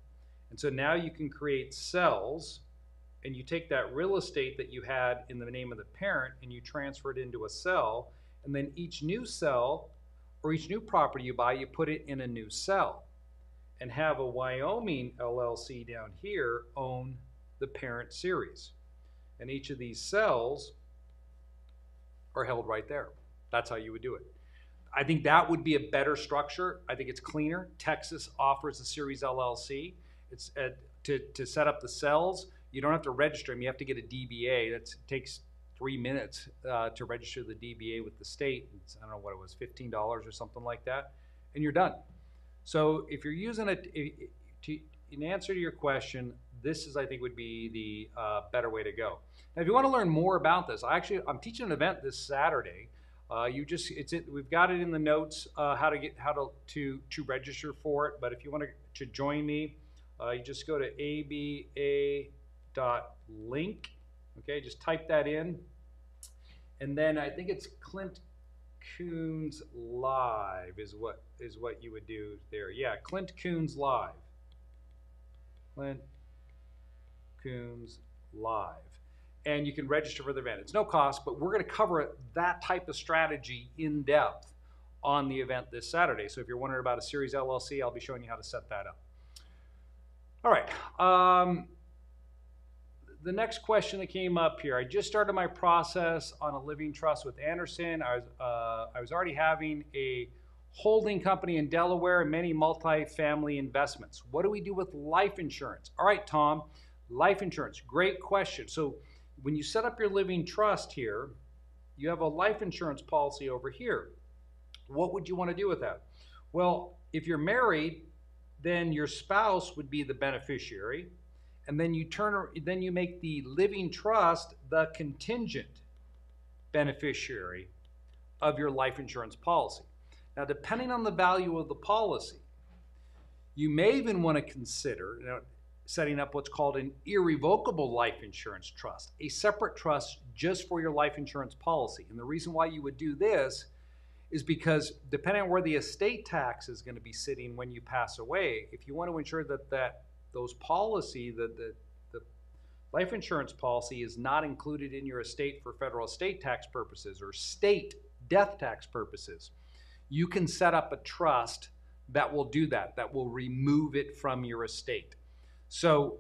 And so now you can create cells, and you take that real estate that you had in the name of the parent and you transfer it into a cell. And then each new cell or each new property you buy, you put it in a new cell and have a Wyoming L L C down here own the parent series. And each of these cells are held right there. That's how you would do it. I think that would be a better structure. I think it's cleaner. Texas offers a series L L C. It's at, to, to set up the cells, you don't have to register them. You have to get a D B A. That takes three minutes uh, to register the D B A with the state. It's, I don't know what it was, fifteen dollars or something like that, and you're done. So if you're using it, to, in answer to your question, this is, I think, would be the uh, better way to go. Now, if you want to learn more about this, I actually, I'm teaching an event this Saturday. Uh, you just, it's it, we've got it in the notes uh, how to get, how to, to, to register for it. But if you want to, to join me, uh, you just go to A B A dot link. Okay, just type that in. And then I think it's Clint Coons Live is what is what you would do there. Yeah, Clint Coons Live. Clint Coons Live. And you can register for the event. It's no cost, but we're going to cover that type of strategy in depth on the event this Saturday. So if you're wondering about a series L L C, I'll be showing you how to set that up. All right. Um, The next question that came up here, I just started my process on a living trust with Anderson. I was, uh, I was already having a holding company in Delaware and many multifamily investments. What do we do with life insurance? All right, Tom, life insurance, great question. So when you set up your living trust here, you have a life insurance policy over here. What would you want to do with that? Well, if you're married, then your spouse would be the beneficiary. And then you turn, then you make the living trust the contingent beneficiary of your life insurance policy. Now, depending on the value of the policy, you may even want to consider, you know, setting up what's called an irrevocable life insurance trust, a separate trust just for your life insurance policy. And the reason why you would do this is because depending on where the estate tax is going to be sitting when you pass away, if you want to ensure that that those policy, the, the, the life insurance policy is not included in your estate for federal estate tax purposes or state death tax purposes, you can set up a trust that will do that, that will remove it from your estate. So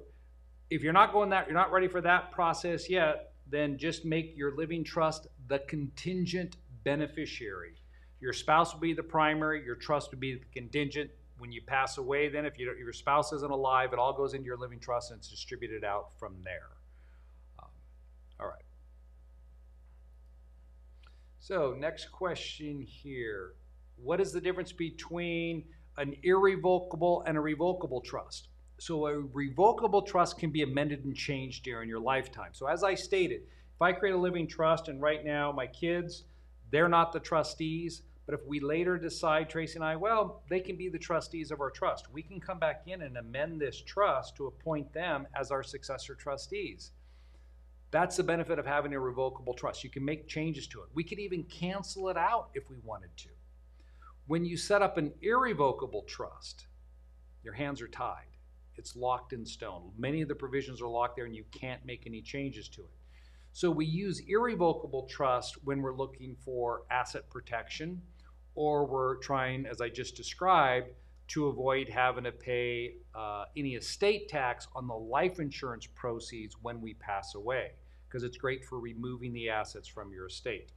if you're not going that, you're not ready for that process yet, then just make your living trust the contingent beneficiary. Your spouse will be the primary, your trust will be the contingent. When you pass away, then if you, your spouse isn't alive, it all goes into your living trust and it's distributed out from there. Um, all right. So next question here. What is the difference between an irrevocable and a revocable trust. So a revocable trust can be amended and changed during your lifetime. So as I stated, if I create a living trust and right now my kids, they're not the trustees, but if we later decide, Tracy and I, well, they can be the trustees of our trust, we can come back in and amend this trust to appoint them as our successor trustees. That's the benefit of having a revocable trust. You can make changes to it. We could even cancel it out if we wanted to. When you set up an irrevocable trust, your hands are tied. It's locked in stone. Many of the provisions are locked there and you can't make any changes to it. So we use irrevocable trust when we're looking for asset protection, or we're trying, as I just described, to avoid having to pay uh, any estate tax on the life insurance proceeds when we pass away, because it's great for removing the assets from your estate.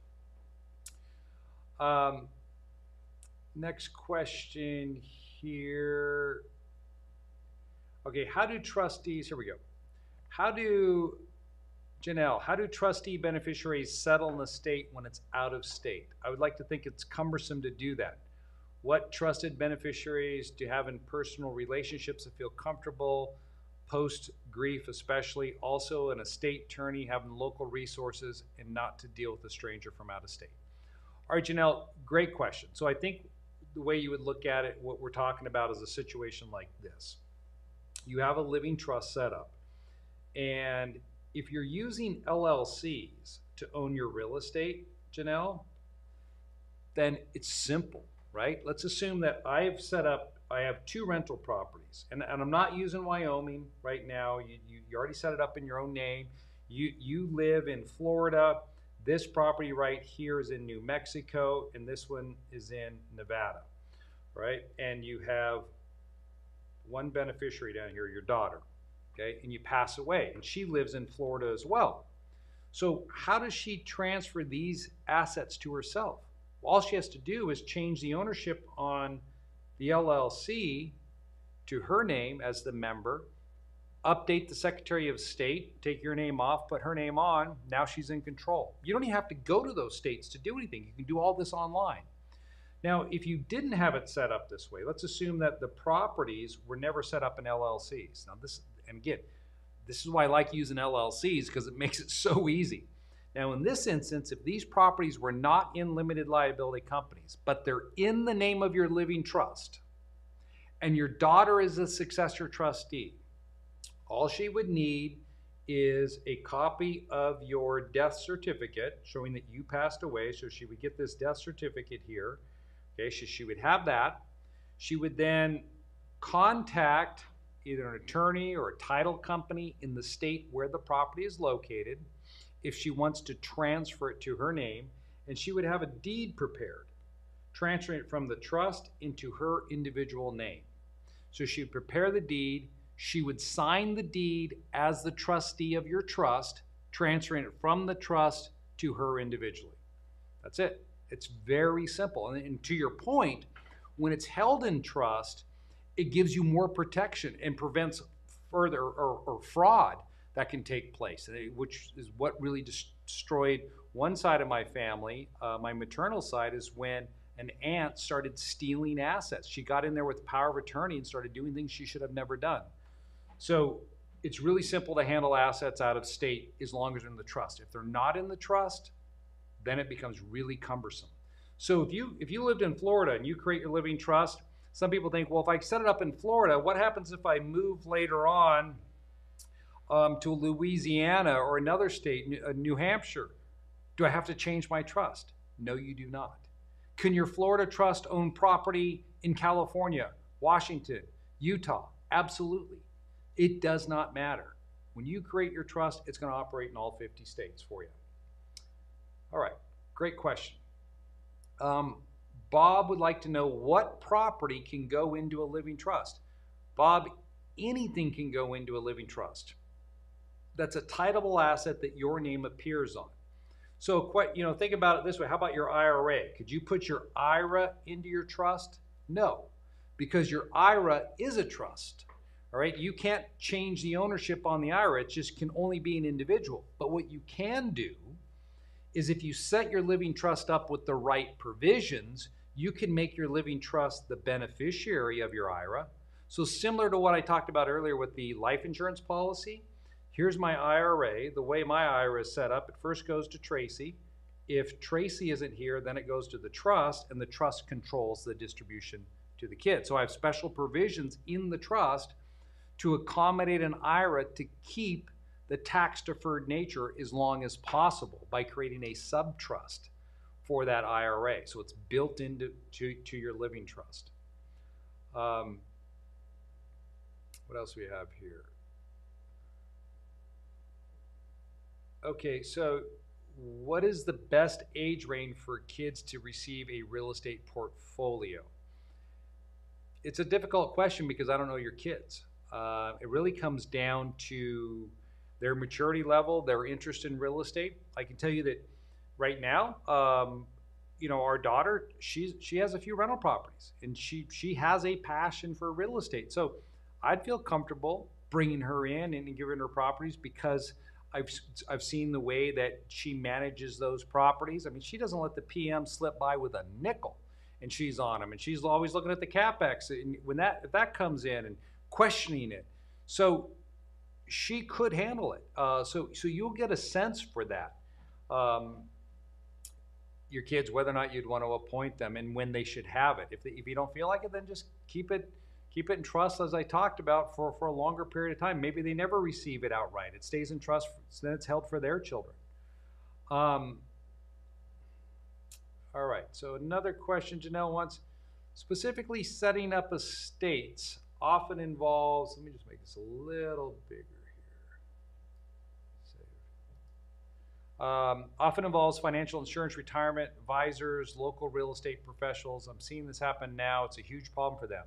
Um, next question here. Okay, how do trustees, here we go. How do, Janelle, how do trustee beneficiaries settle an estate when it's out of state? I would like to think it's cumbersome to do that. What trusted beneficiaries do you have in personal relationships that feel comfortable post-grief especially? Also an estate attorney having local resources and not to deal with a stranger from out of state. All right, Janelle, great question. So I think the way you would look at it, what we're talking about is a situation like this. You have a living trust set up, and if you're using L L Cs to own your real estate, Janelle, then it's simple, right? Let's assume that I've set up, I have two rental properties, and, and I'm not using Wyoming right now. You, you, you already set it up in your own name. You, you live in Florida. This property right here is in New Mexico, and this one is in Nevada, right? And you have one beneficiary down here, your daughter, okay? And you pass away, and she lives in Florida as well. So how does she transfer these assets to herself? All she has to do is change the ownership on the L L C to her name as the member, update the Secretary of State, take your name off, put her name on, now she's in control. You don't even have to go to those states to do anything. You can do all this online. Now, if you didn't have it set up this way, let's assume that the properties were never set up in L L Cs. Now this, and again, this is why I like using L L Cs, because it makes it so easy. Now in this instance, if these properties were not in limited liability companies, but they're in the name of your living trust, and your daughter is a successor trustee, all she would need is a copy of your death certificate showing that you passed away. So she would get this death certificate here. Okay, she, she would have that. She would then contact either an attorney or a title company in the state where the property is located if she wants to transfer it to her name, and she would have a deed prepared, transferring it from the trust into her individual name. So she would prepare the deed, she would sign the deed as the trustee of your trust, transferring it from the trust to her individually. That's it. It's very simple. And, and to your point, when it's held in trust, it gives you more protection and prevents further or, or fraud that can take place, which is what really destroyed one side of my family. Uh, my maternal side is when an aunt started stealing assets. She got in there with power of attorney and started doing things she should have never done. So it's really simple to handle assets out of state as long as they're in the trust. If they're not in the trust, then it becomes really cumbersome. So if you if you lived in Florida and you create your living trust, some people think, well, if I set it up in Florida, what happens if I move later on um, to Louisiana or another state, New Hampshire? Do I have to change my trust? No, you do not. Can your Florida trust own property in California, Washington, Utah? Absolutely. It does not matter. When you create your trust, it's going to operate in all fifty states for you. All right, great question. Um, Bob would like to know what property can go into a living trust. Bob, anything can go into a living trust that's a titleable asset that your name appears on. So, quite, you know, think about it this way. How about your I R A? Could you put your I R A into your trust? No, because your I R A is a trust. All right, you can't change the ownership on the I R A. It just can only be an individual. But what you can do is if you set your living trust up with the right provisions, you can make your living trust the beneficiary of your I R A. So similar to what I talked about earlier with the life insurance policy, here's my I R A. The way my I R A is set up, it first goes to Tracy. If Tracy isn't here, then it goes to the trust, and the trust controls the distribution to the kid. So I have special provisions in the trust to accommodate an I R A to keep the tax-deferred nature as long as possible by creating a sub-trust for that I R A. So it's built into to, to your living trust. Um, what else we have here? Okay, so what is the best age range for kids to receive a real estate portfolio? It's a difficult question because I don't know your kids. Uh, it really comes down to their maturity level, their interest in real estate. I can tell you that right now, um, you know, our daughter, she's, she has a few rental properties, and she, she has a passion for real estate. So I'd feel comfortable bringing her in and giving her properties because I've, I've seen the way that she manages those properties. I mean, she doesn't let the P M slip by with a nickel, and she's on them, and she's always looking at the CapEx, and when that, if that comes in and questioning it. So she could handle it. Uh, so, so you'll get a sense for that. Um, your kids, whether or not you'd want to appoint them and when they should have it. If, they, if you don't feel like it, then just keep it, keep it in trust, as I talked about, for, for a longer period of time. Maybe they never receive it outright. It stays in trust, so then it's held for their children. Um, all right, so another question Janelle wants, specifically setting up estates often involves, let me just make this a little bigger here. Save. Um, often involves financial insurance, retirement advisors, local real estate professionals. I'm seeing this happen now. It's a huge problem for them.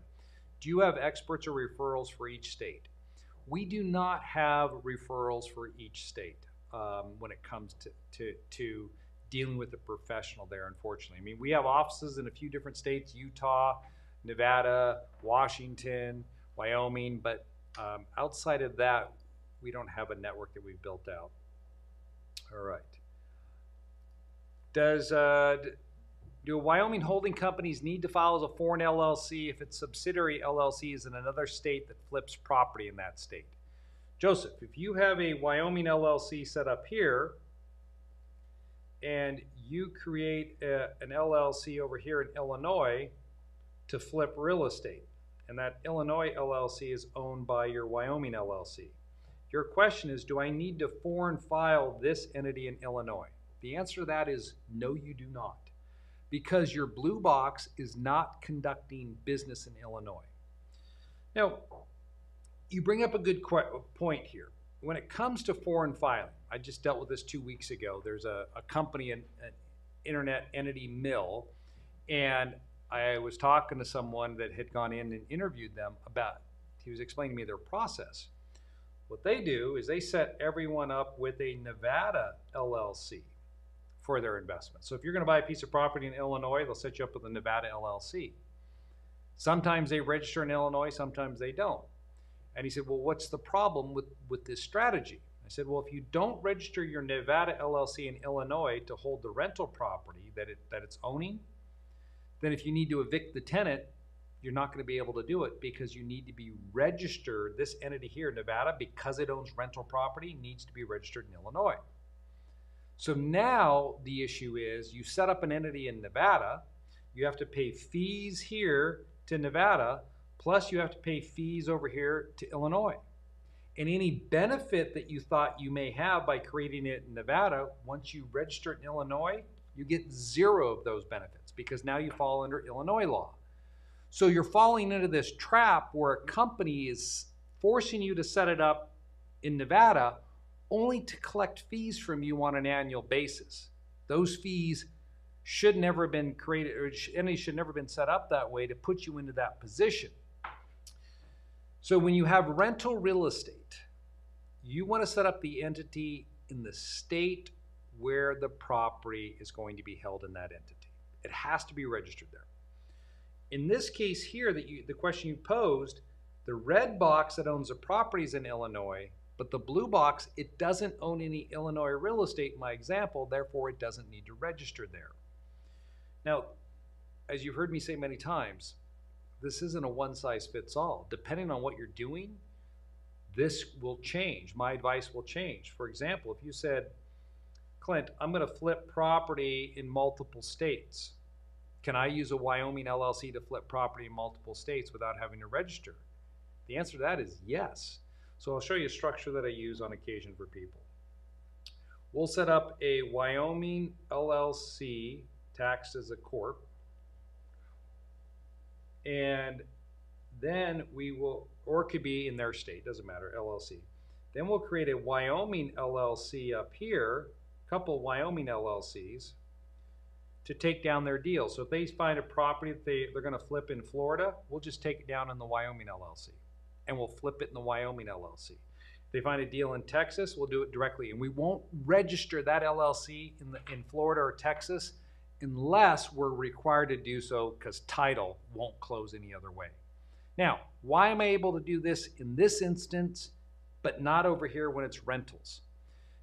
Do you have experts or referrals for each state? We do not have referrals for each state um, when it comes to, to, to dealing with a professional there, unfortunately. I mean, we have offices in a few different states, Utah, Nevada, Washington, Wyoming, but um, outside of that, we don't have a network that we've built out. All right. Does uh, do Wyoming holding companies need to file as a foreign L L C if its subsidiary L L C is in another state that flips property in that state? Joseph, if you have a Wyoming L L C set up here, and you create a, an L L C over here in Illinois to flip real estate, and that Illinois L L C is owned by your Wyoming L L C. Your question is, do I need to foreign file this entity in Illinois? The answer to that is no, you do not, because your blue box is not conducting business in Illinois. Now, you bring up a good point here. When it comes to foreign filing, I just dealt with this two weeks ago. There's a, a company, an, an internet entity, Mill, and I was talking to someone that had gone in and interviewed them about it. He was explaining to me their process. What they do is they set everyone up with a Nevada L L C for their investment. So if you're going to buy a piece of property in Illinois, they'll set you up with a Nevada L L C. Sometimes they register in Illinois, sometimes they don't. And he said, well, what's the problem with, with this strategy? I said, well, if you don't register your Nevada L L C in Illinois to hold the rental property that, it, that it's owning, then if you need to evict the tenant, you're not going to be able to do it because you need to be registered. This entity here in Nevada, because it owns rental property, needs to be registered in Illinois. So now the issue is you set up an entity in Nevada, you have to pay fees here to Nevada, plus you have to pay fees over here to Illinois. And any benefit that you thought you may have by creating it in Nevada, once you register it in Illinois, you get zero of those benefits because now you fall under Illinois law. So you're falling into this trap where a company is forcing you to set it up in Nevada only to collect fees from you on an annual basis. Those fees should never have been created, or any should never have been set up that way to put you into that position. So when you have rental real estate, you want to set up the entity in the state where the property is going to be held in that entity. It has to be registered there. In this case here, that you, the question you posed, the red box that owns the properties in Illinois, but the blue box, it doesn't own any Illinois real estate in my example, therefore it doesn't need to register there. Now, as you've heard me say many times, this isn't a one-size-fits-all. Depending on what you're doing, this will change. My advice will change. For example, if you said, Clint, I'm going to flip property in multiple states. Can I use a Wyoming L L C to flip property in multiple states without having to register? The answer to that is yes. So I'll show you a structure that I use on occasion for people. We'll set up a Wyoming L L C taxed as a corp. And then we will, or it could be in their state, doesn't matter, L L C. Then we'll create a Wyoming L L C up here, a couple Wyoming L L Cs, to take down their deal. So if they find a property that they, they're going to flip in Florida, we'll just take it down in the Wyoming L L C, and we'll flip it in the Wyoming L L C. If they find a deal in Texas, we'll do it directly, and we won't register that L L C in, the, in Florida or Texas unless we're required to do so, because title won't close any other way. Now, why am I able to do this in this instance, but not over here when it's rentals?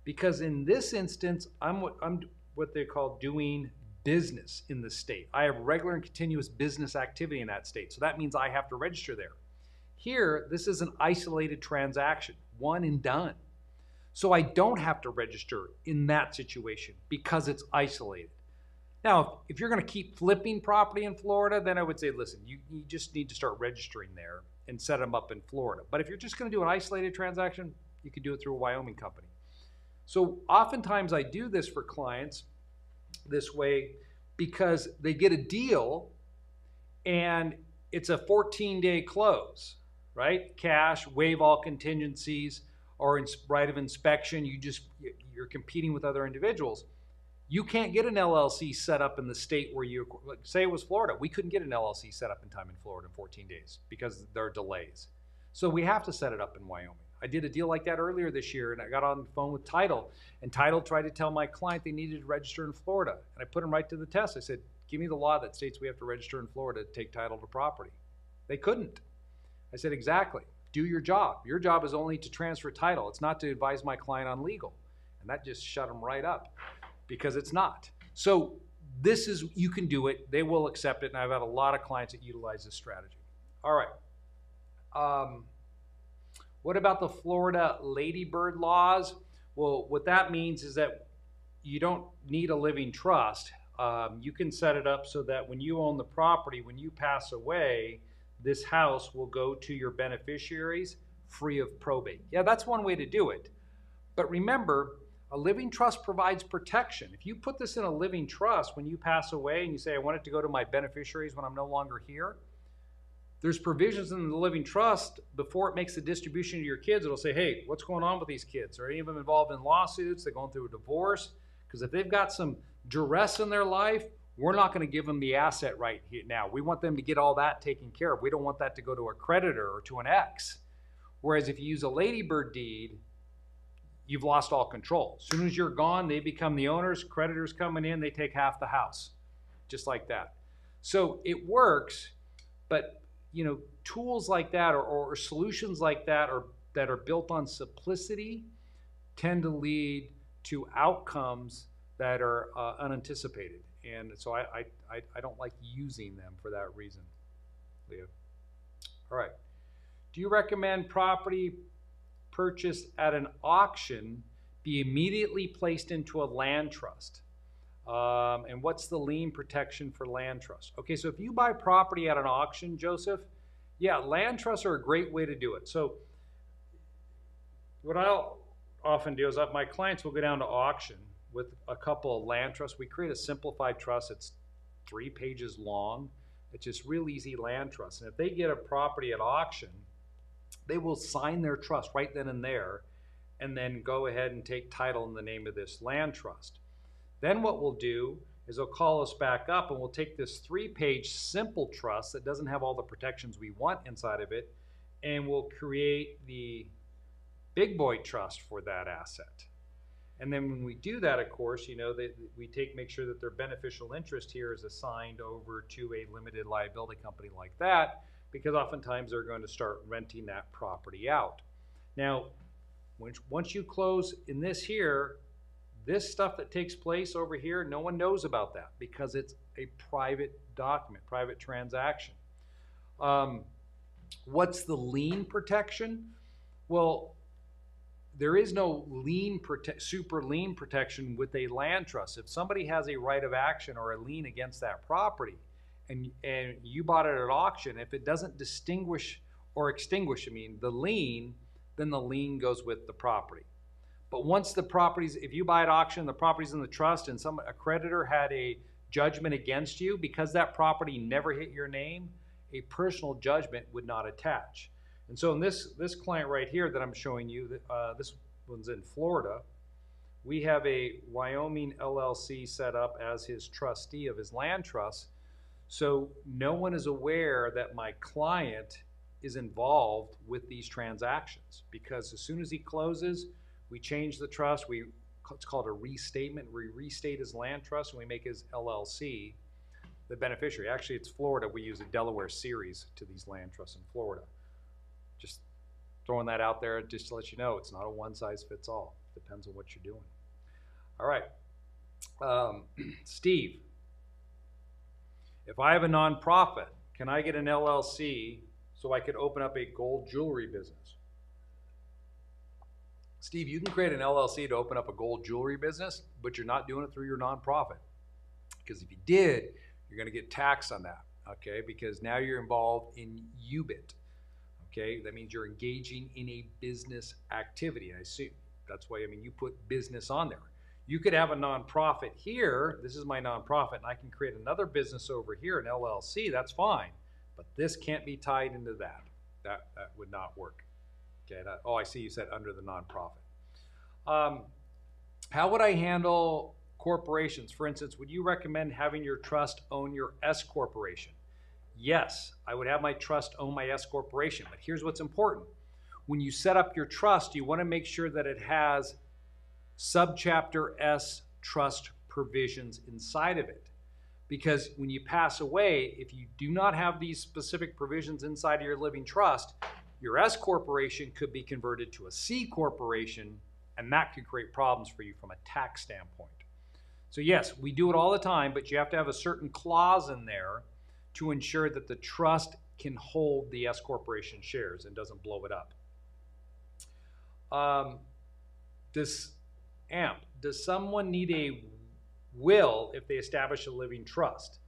Because in this instance, I'm what, I'm what they call doing business in the state. I have regular and continuous business activity in that state, so that means I have to register there. Here, this is an isolated transaction, one and done. So I don't have to register in that situation because it's isolated. Now, if you're going to keep flipping property in Florida, then I would say, listen, you, you just need to start registering there and set them up in Florida. But if you're just going to do an isolated transaction, you could do it through a Wyoming company. So oftentimes I do this for clients this way because they get a deal and it's a fourteen day close, right? Cash, waive all contingencies, or in right of inspection, you just, you're competing with other individuals. You can't get an L L C set up in the state where you, say it was Florida. We couldn't get an L L C set up in time in Florida in fourteen days because there are delays. So we have to set it up in Wyoming. I did a deal like that earlier this year, and I got on the phone with Title, and Title tried to tell my client they needed to register in Florida. And I put them right to the test. I said, give me the law that states we have to register in Florida to take title to property. They couldn't. I said, exactly. Do your job. Your job is only to transfer title. It's not to advise my client on legal. And that just shut them right up, because it's not. So this is, you can do it, they will accept it, and I've had a lot of clients that utilize this strategy. All right. Um, what about the Florida ladybird laws? Well, what that means is that you don't need a living trust. Um, you can set it up so that when you own the property, when you pass away, this house will go to your beneficiaries free of probate. Yeah, that's one way to do it. But remember, a living trust provides protection. If you put this in a living trust, when you pass away and you say, I want it to go to my beneficiaries when I'm no longer here, there's provisions in the living trust before it makes the distribution to your kids. It'll say, hey, what's going on with these kids? Are any of them involved in lawsuits? They're going through a divorce? Because if they've got some duress in their life, we're not going to give them the asset right here now. We want them to get all that taken care of. We don't want that to go to a creditor or to an ex. Whereas if you use a ladybird deed, you've lost all control. As soon as you're gone, they become the owners, creditors coming in, they take half the house, just like that. So it works, but you know, tools like that, or, or solutions like that, or that are built on simplicity, tend to lead to outcomes that are uh, unanticipated. And so I, I, I, I don't like using them for that reason, Leo. All right, do you recommend property purchased at an auction be immediately placed into a land trust? Um, and what's the lien protection for land trust? Okay, so if you buy property at an auction, Joseph, yeah, land trusts are a great way to do it. So what I'll often do is that my clients will go down to auction with a couple of land trusts. We create a simplified trust. It's three pages long. It's just real easy land trust. And if they get a property at auction, they will sign their trust right then and there and then go ahead and take title in the name of this land trust. Then what we'll do is they'll call us back up and we'll take this three-page simple trust that doesn't have all the protections we want inside of it, and we'll create the big boy trust for that asset. And then when we do that, of course, you know, they, we take, make sure that their beneficial interest here is assigned over to a limited liability company like that, because oftentimes they're going to start renting that property out. Now, once you close in this here, this stuff that takes place over here, no one knows about that because it's a private document, private transaction. Um, what's the lien protection? Well, there is no lien prote- super lien protection with a land trust. If somebody has a right of action or a lien against that property, and and you bought it at auction, if it doesn't distinguish or extinguish, I mean, the lien, then the lien goes with the property. But once the properties, if you buy at auction, the property's in the trust, and some a creditor had a judgment against you, because that property never hit your name, a personal judgment would not attach. And so in this, this client right here that I'm showing you, uh, this one's in Florida, we have a Wyoming L L C set up as his trustee of his land trust. So no one is aware that my client is involved with these transactions, because as soon as he closes, we change the trust. We, it's called a restatement. We restate his land trust, and we make his L L C the beneficiary. Actually, it's Florida. We use a Delaware series to these land trusts in Florida. Just throwing that out there just to let you know, it's not a one-size-fits-all. Depends on what you're doing. All right. Um, Steve, if I have a nonprofit, can I get an L L C so I could open up a gold jewelry business? Steve, you can create an L L C to open up a gold jewelry business, but you're not doing it through your nonprofit. Because if you did, you're going to get taxed on that, okay? Because now you're involved in U B I T, okay? That means you're engaging in a business activity. And I see, that's why, I mean, you put business on there. You could have a nonprofit here. This is my nonprofit, and I can create another business over here, an L L C. That's fine. But this can't be tied into that. That, that would not work. Okay. That, oh, I see you said under the nonprofit. Um, how would I handle corporations? For instance, would you recommend having your trust own your S corporation? Yes, I would have my trust own my S corporation. But here's what's important. When you set up your trust, you want to make sure that it has subchapter S trust provisions inside of it. Because when you pass away, if you do not have these specific provisions inside of your living trust, your S corporation could be converted to a C corporation, and that could create problems for you from a tax standpoint. So yes, we do it all the time, but you have to have a certain clause in there to ensure that the trust can hold the S corporation shares and doesn't blow it up. Um, this amp, does someone need a will if they establish a living trust?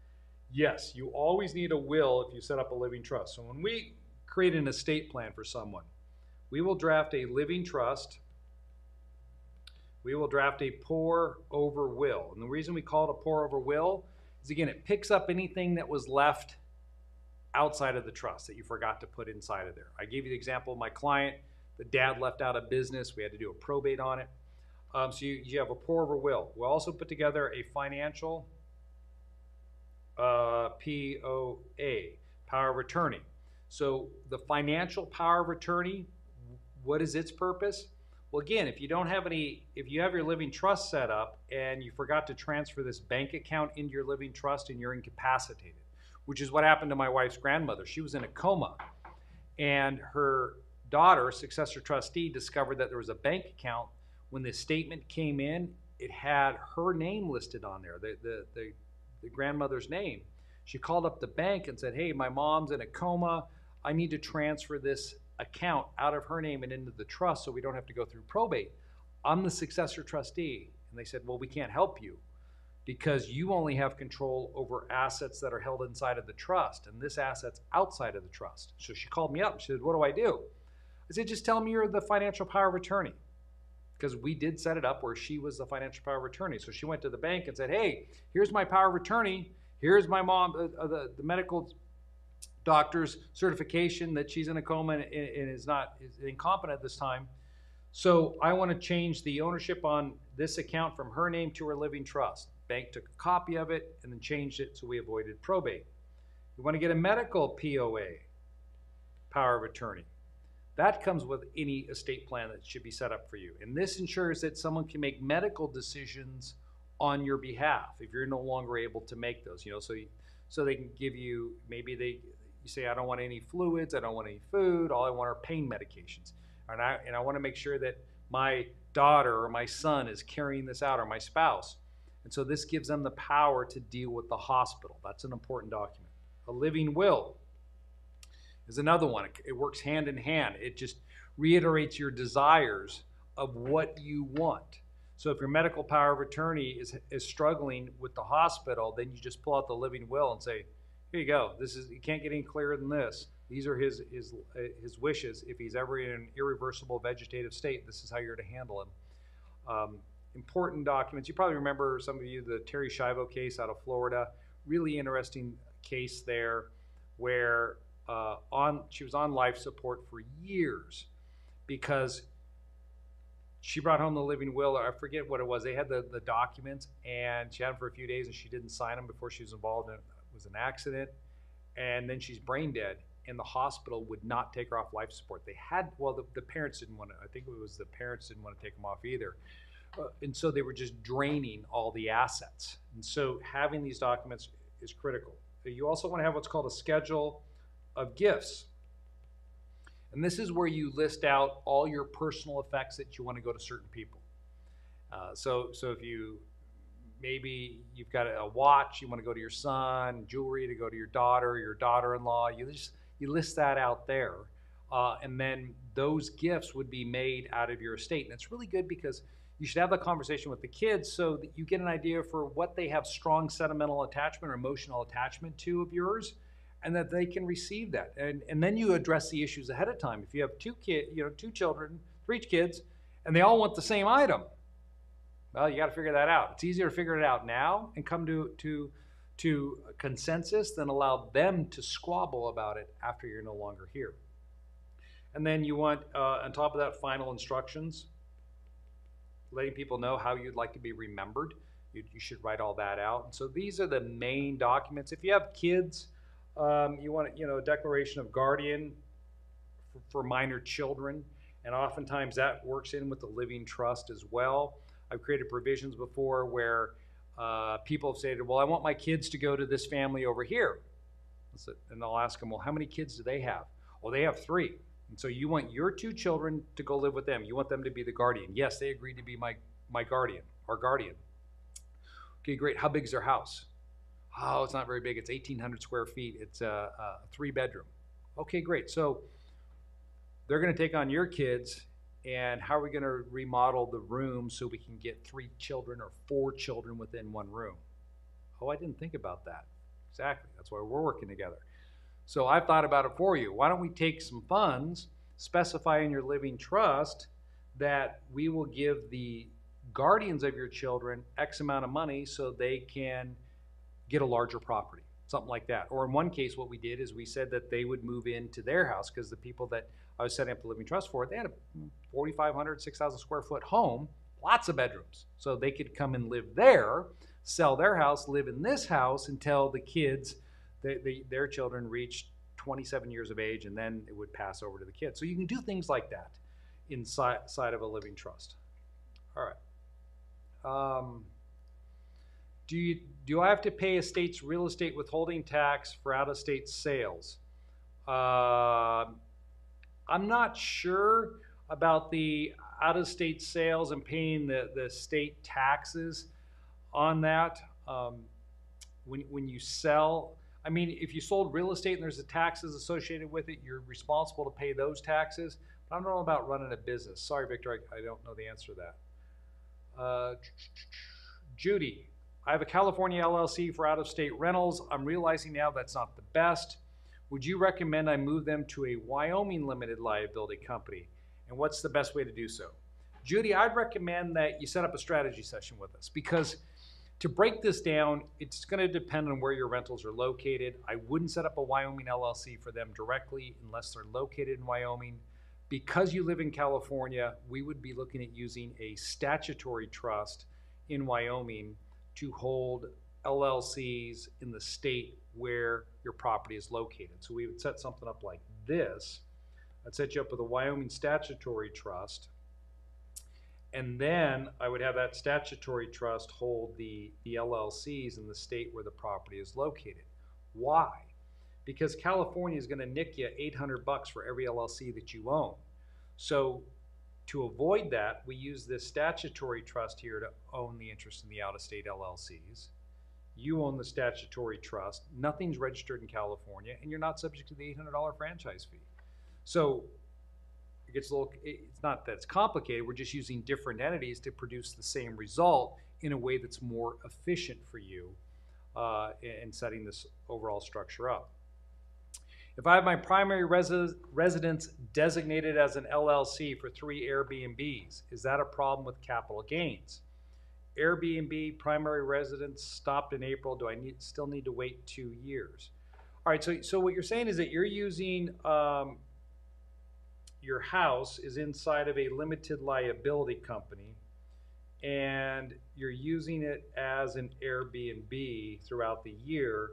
Yes, you always need a will if you set up a living trust. So when we create an estate plan for someone, we will draft a living trust. We will draft a pour over will. And the reason we call it a pour over will is, again, it picks up anything that was left outside of the trust that you forgot to put inside of there. I gave you the example of my client. The dad left out of business. We had to do a probate on it. Um, so you, you have a pour over will. We'll also put together a financial uh, P O A, power of attorney. So the financial power of attorney, what is its purpose? Well, again, if you don't have any, if you have your living trust set up and you forgot to transfer this bank account into your living trust and you're incapacitated, which is what happened to my wife's grandmother. She was in a coma, and her daughter, successor trustee, discovered that there was a bank account. When the statement came in, it had her name listed on there, the, the, the, the grandmother's name. She called up the bank and said, hey, my mom's in a coma. I need to transfer this account out of her name and into the trust so we don't have to go through probate. I'm the successor trustee. And they said, well, we can't help you because you only have control over assets that are held inside of the trust, and this asset's outside of the trust. So she called me up and she said, what do I do? I said, just tell me you're the financial power of attorney, because we did set it up where she was the financial power of attorney. So she went to the bank and said, hey, here's my power of attorney. Here's my mom, uh, the, the medical doctor's certification that she's in a coma and, and is not is incompetent at this time. So I want to change the ownership on this account from her name to her living trust. Bank took a copy of it and then changed it so we avoided probate. You want to get a medical P O A, power of attorney. That comes with any estate plan that should be set up for you. And this ensures that someone can make medical decisions on your behalf if you're no longer able to make those. You know, so you, so they can give you, maybe they, you say, I don't want any fluids, I don't want any food, all I want are pain medications. And I, and I want to make sure that my daughter or my son is carrying this out, or my spouse. And so this gives them the power to deal with the hospital. That's an important document. A living will is another one. It, it works hand in hand. It just reiterates your desires of what you want. So if your medical power of attorney is, is struggling with the hospital, then you just pull out the living will and say, here you go. This is, you can't get any clearer than this. These are his, his, his wishes. If he's ever in an irreversible vegetative state, this is how you're to handle him. Um, important documents. You probably remember, some of you, the Terry Schiavo case out of Florida. Really interesting case there where uh, on she was on life support for years because she brought home the living will. I forget what it was. They had the, the documents, and she had them for a few days, and she didn't sign them before she was involved in it. It was an accident. And then she's brain dead, and the hospital would not take her off life support. They had, well, the, the parents didn't want to, I think it was the parents didn't want to take them off either. Uh, and so they were just draining all the assets. And so having these documents is critical. You also want to have what's called a schedule of gifts. And this is where you list out all your personal effects that you want to go to certain people. Uh, so, so if you, maybe you've got a watch, you want to go to your son, jewelry to go to your daughter, your daughter-in-law, you just, you list that out there, uh, and then those gifts would be made out of your estate. And it's really good because you should have the conversation with the kids so that you get an idea for what they have strong sentimental attachment or emotional attachment to of yours, and that they can receive that. And, and then you address the issues ahead of time. If you have two kid, you know, two children, three kids, and they all want the same item, well, you got to figure that out. It's easier to figure it out now and come to, to to a consensus than allow them to squabble about it after you're no longer here. And then you want, uh, on top of that, final instructions, letting people know how you'd like to be remembered. You, you should write all that out. And so these are the main documents. If you have kids, um, you want, you know, a declaration of guardian for, for minor children. And oftentimes that works in with the living trust as well. I've created provisions before where Uh, people have said, well, I want my kids to go to this family over here. And I'll ask them, well, how many kids do they have? Well, they have three. And so you want your two children to go live with them. You want them to be the guardian. Yes, they agreed to be my, my guardian, our guardian. Okay, great. How big's their house? Oh, it's not very big. It's eighteen hundred square feet. It's a, a three bedroom. Okay, great. So they're going to take on your kids. And how are we going to remodel the room so we can get three children or four children within one room? Oh, I didn't think about that. Exactly. That's why we're working together. So I've thought about it for you. Why don't we take some funds, specify in your living trust that we will give the guardians of your children X amount of money so they can get a larger property, something like that. Or in one case, what we did is we said that they would move into their house because the people that I was setting up the living trust for, they had a forty-five hundred, six thousand square foot home, lots of bedrooms. So they could come and live there, sell their house, live in this house until the kids, they, they, their children reached twenty-seven years of age, and then it would pass over to the kids. So you can do things like that inside, inside of a living trust. All right. Um, do, you, do I have to pay a state's real estate withholding tax for out-of-state sales? Uh, I'm not sure about the out-of-state sales and paying the, the state taxes on that. Um, when, when you sell, I mean, if you sold real estate and there's the taxes associated with it, you're responsible to pay those taxes. But I don't know about running a business. Sorry, Victor, I, I don't know the answer to that. Uh, Judy, I have a California L L C for out-of-state rentals. I'm realizing now that's not the best. Would you recommend I move them to a Wyoming limited liability company? And what's the best way to do so? Judy, I'd recommend that you set up a strategy session with us, because to break this down, it's going to depend on where your rentals are located. I wouldn't set up a Wyoming L L C for them directly unless they're located in Wyoming. Because you live in California, we would be looking at using a statutory trust in Wyoming to hold L L Cs in the state where your property is located. So we would set something up like this. I'd set you up with a Wyoming statutory trust, and then I would have that statutory trust hold the, the L L Cs in the state where the property is located. Why? Because California is going to nick you eight hundred bucks for every L L C that you own. So To avoid that, we use this statutory trust here to own the interest in the out-of-state L L Cs. You own the statutory trust. Nothing's registered in California, and you're not subject to the eight hundred dollar franchise fee. So it gets a little, it's not that it's complicated. We're just using different entities to produce the same result in a way that's more efficient for you uh, in setting this overall structure up. If I have my primary resi residence designated as an L L C for three Airbnbs, is that a problem with capital gains? Airbnb primary residence stopped in April. Do I need, still need to wait two years? All right, so, so what you're saying is that you're using um, your house is inside of a limited liability company, and you're using it as an Airbnb throughout the year.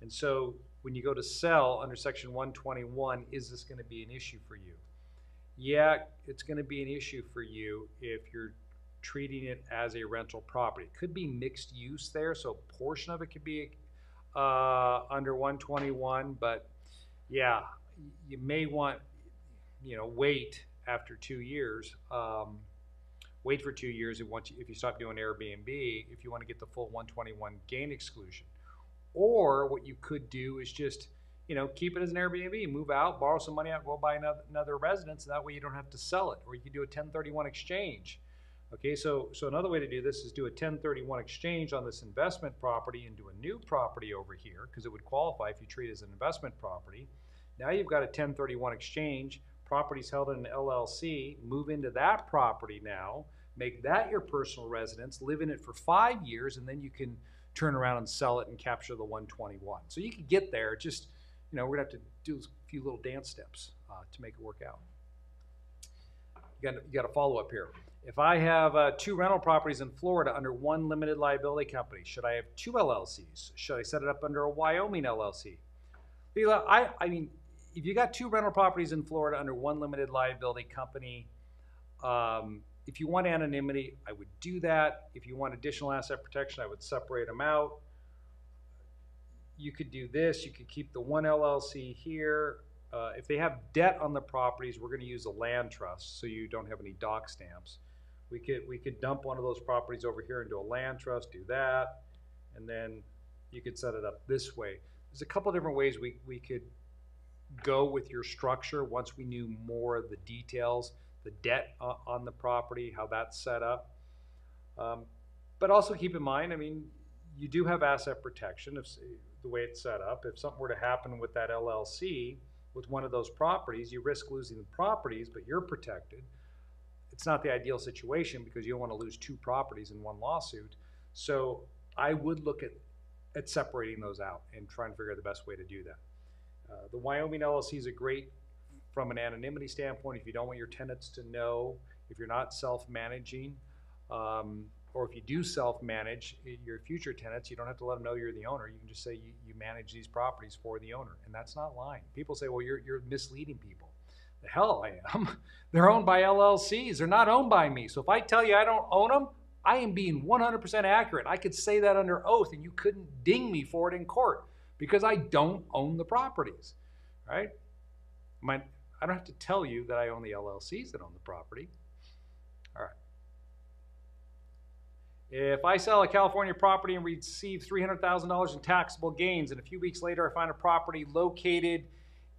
And so when you go to sell under Section one twenty-one, is this going to be an issue for you? Yeah, it's going to be an issue for you if you're treating it as a rental property. It could be mixed use there, so a portion of it could be uh, under one twenty-one, but yeah, you may want, you know, wait after two years. Um, wait for two years if, once you, if you stop doing Airbnb, if you want to get the full one twenty-one gain exclusion. Or what you could do is just, you know, keep it as an Airbnb, move out, borrow some money out, go buy another, another residence, and that way you don't have to sell it. Or you could do a ten thirty-one exchange. Okay, so, so another way to do this is do a ten thirty-one exchange on this investment property into a new property over here, because it would qualify if you treat it as an investment property. Now you've got a ten thirty-one exchange, property's held in an L L C, move into that property now, make that your personal residence, live in it for five years, and then you can turn around and sell it and capture the one twenty-one. So you could get there, just, you know, we're gonna have to do a few little dance steps uh, to make it work out. You got, you got a follow-up here. If I have uh, two rental properties in Florida under one limited liability company, should I have two L L Cs? Should I set it up under a Wyoming L L C? I, I mean, if you got two rental properties in Florida under one limited liability company, um, if you want anonymity, I would do that. If you want additional asset protection, I would separate them out. You could do this. You could keep the one L L C here. Uh, if they have debt on the properties, we're going to use a land trust, so you don't have any doc stamps. We could, we could dump one of those properties over here into a land trust, do that, and then you could set it up this way. There's a couple different ways we, we could go with your structure once we knew more of the details, the debt uh, on the property, how that's set up. Um, but also keep in mind, I mean, you do have asset protection if, the way it's set up. If something were to happen with that L L C, with one of those properties, you risk losing the properties, but you're protected. It's not the ideal situation because you don't want to lose two properties in one lawsuit. So I would look at, at separating those out and try and figure out the best way to do that. Uh, the Wyoming L L C is a great, from an anonymity standpoint, if you don't want your tenants to know, if you're not self-managing, um, or if you do self-manage your future tenants, you don't have to let them know you're the owner. You can just say you, you manage these properties for the owner, and that's not lying. People say, well, you're, you're misleading people. The hell I am. They're owned by L L Cs. They're not owned by me. So if I tell you I don't own them, I am being one hundred percent accurate. I could say that under oath, and you couldn't ding me for it in court because I don't own the properties, right? My, I don't have to tell you that I own the L L Cs that own the property. All right. If I sell a California property and receive three hundred thousand dollars in taxable gains, and a few weeks later I find a property located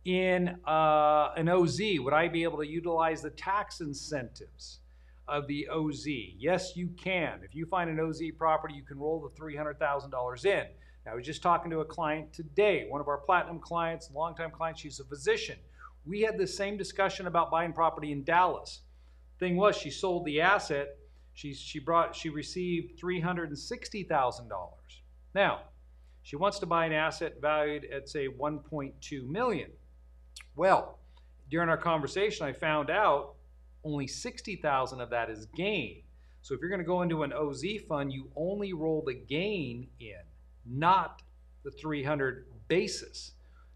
in uh, an O Z, would I be able to utilize the tax incentives of the O Z? Yes, you can. If you find an O Z property, you can roll the three hundred thousand dollars in. Now, I was just talking to a client today, one of our platinum clients, longtime client, she's a physician. We had the same discussion about buying property in Dallas. Thing was, she sold the asset. She, she, brought, she received three hundred sixty thousand dollars. Now, she wants to buy an asset valued at, say, one point two million dollars. Well, during our conversation, I found out only sixty thousand dollars of that is gain. So if you're going to go into an O Z fund, you only roll the gain in, not the three hundred basis.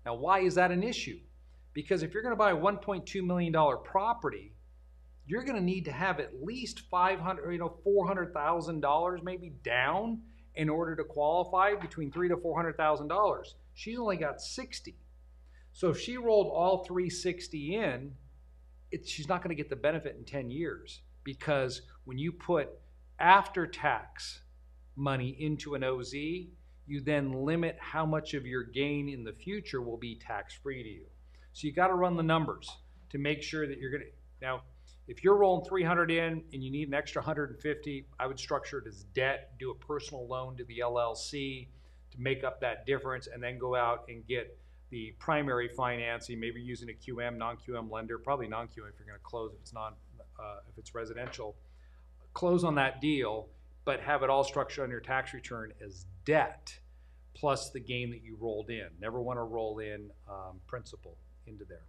Now, why is that an issue? Because if you're going to buy a one point two million dollar property, you're going to need to have at least five hundred thousand dollars, you know, four hundred thousand dollars maybe down in order to qualify, between three to four hundred thousand dollars. She's only got sixty. So if she rolled all three sixty in, it, she's not going to get the benefit in ten years, because when you put after-tax money into an O Z, you then limit how much of your gain in the future will be tax-free to you. So you got to run the numbers to make sure that you're going to. Now, if you're rolling three hundred in and you need an extra one hundred fifty, I would structure it as debt, do a personal loan to the L L C to make up that difference, and then go out and get the primary financing, maybe using a Q M, non-Q M lender, probably non-Q M if you're going to close, if it's non, uh, if it's residential. Close on that deal, but have it all structured on your tax return as debt plus the gain that you rolled in. Never want to roll in um, principal into there.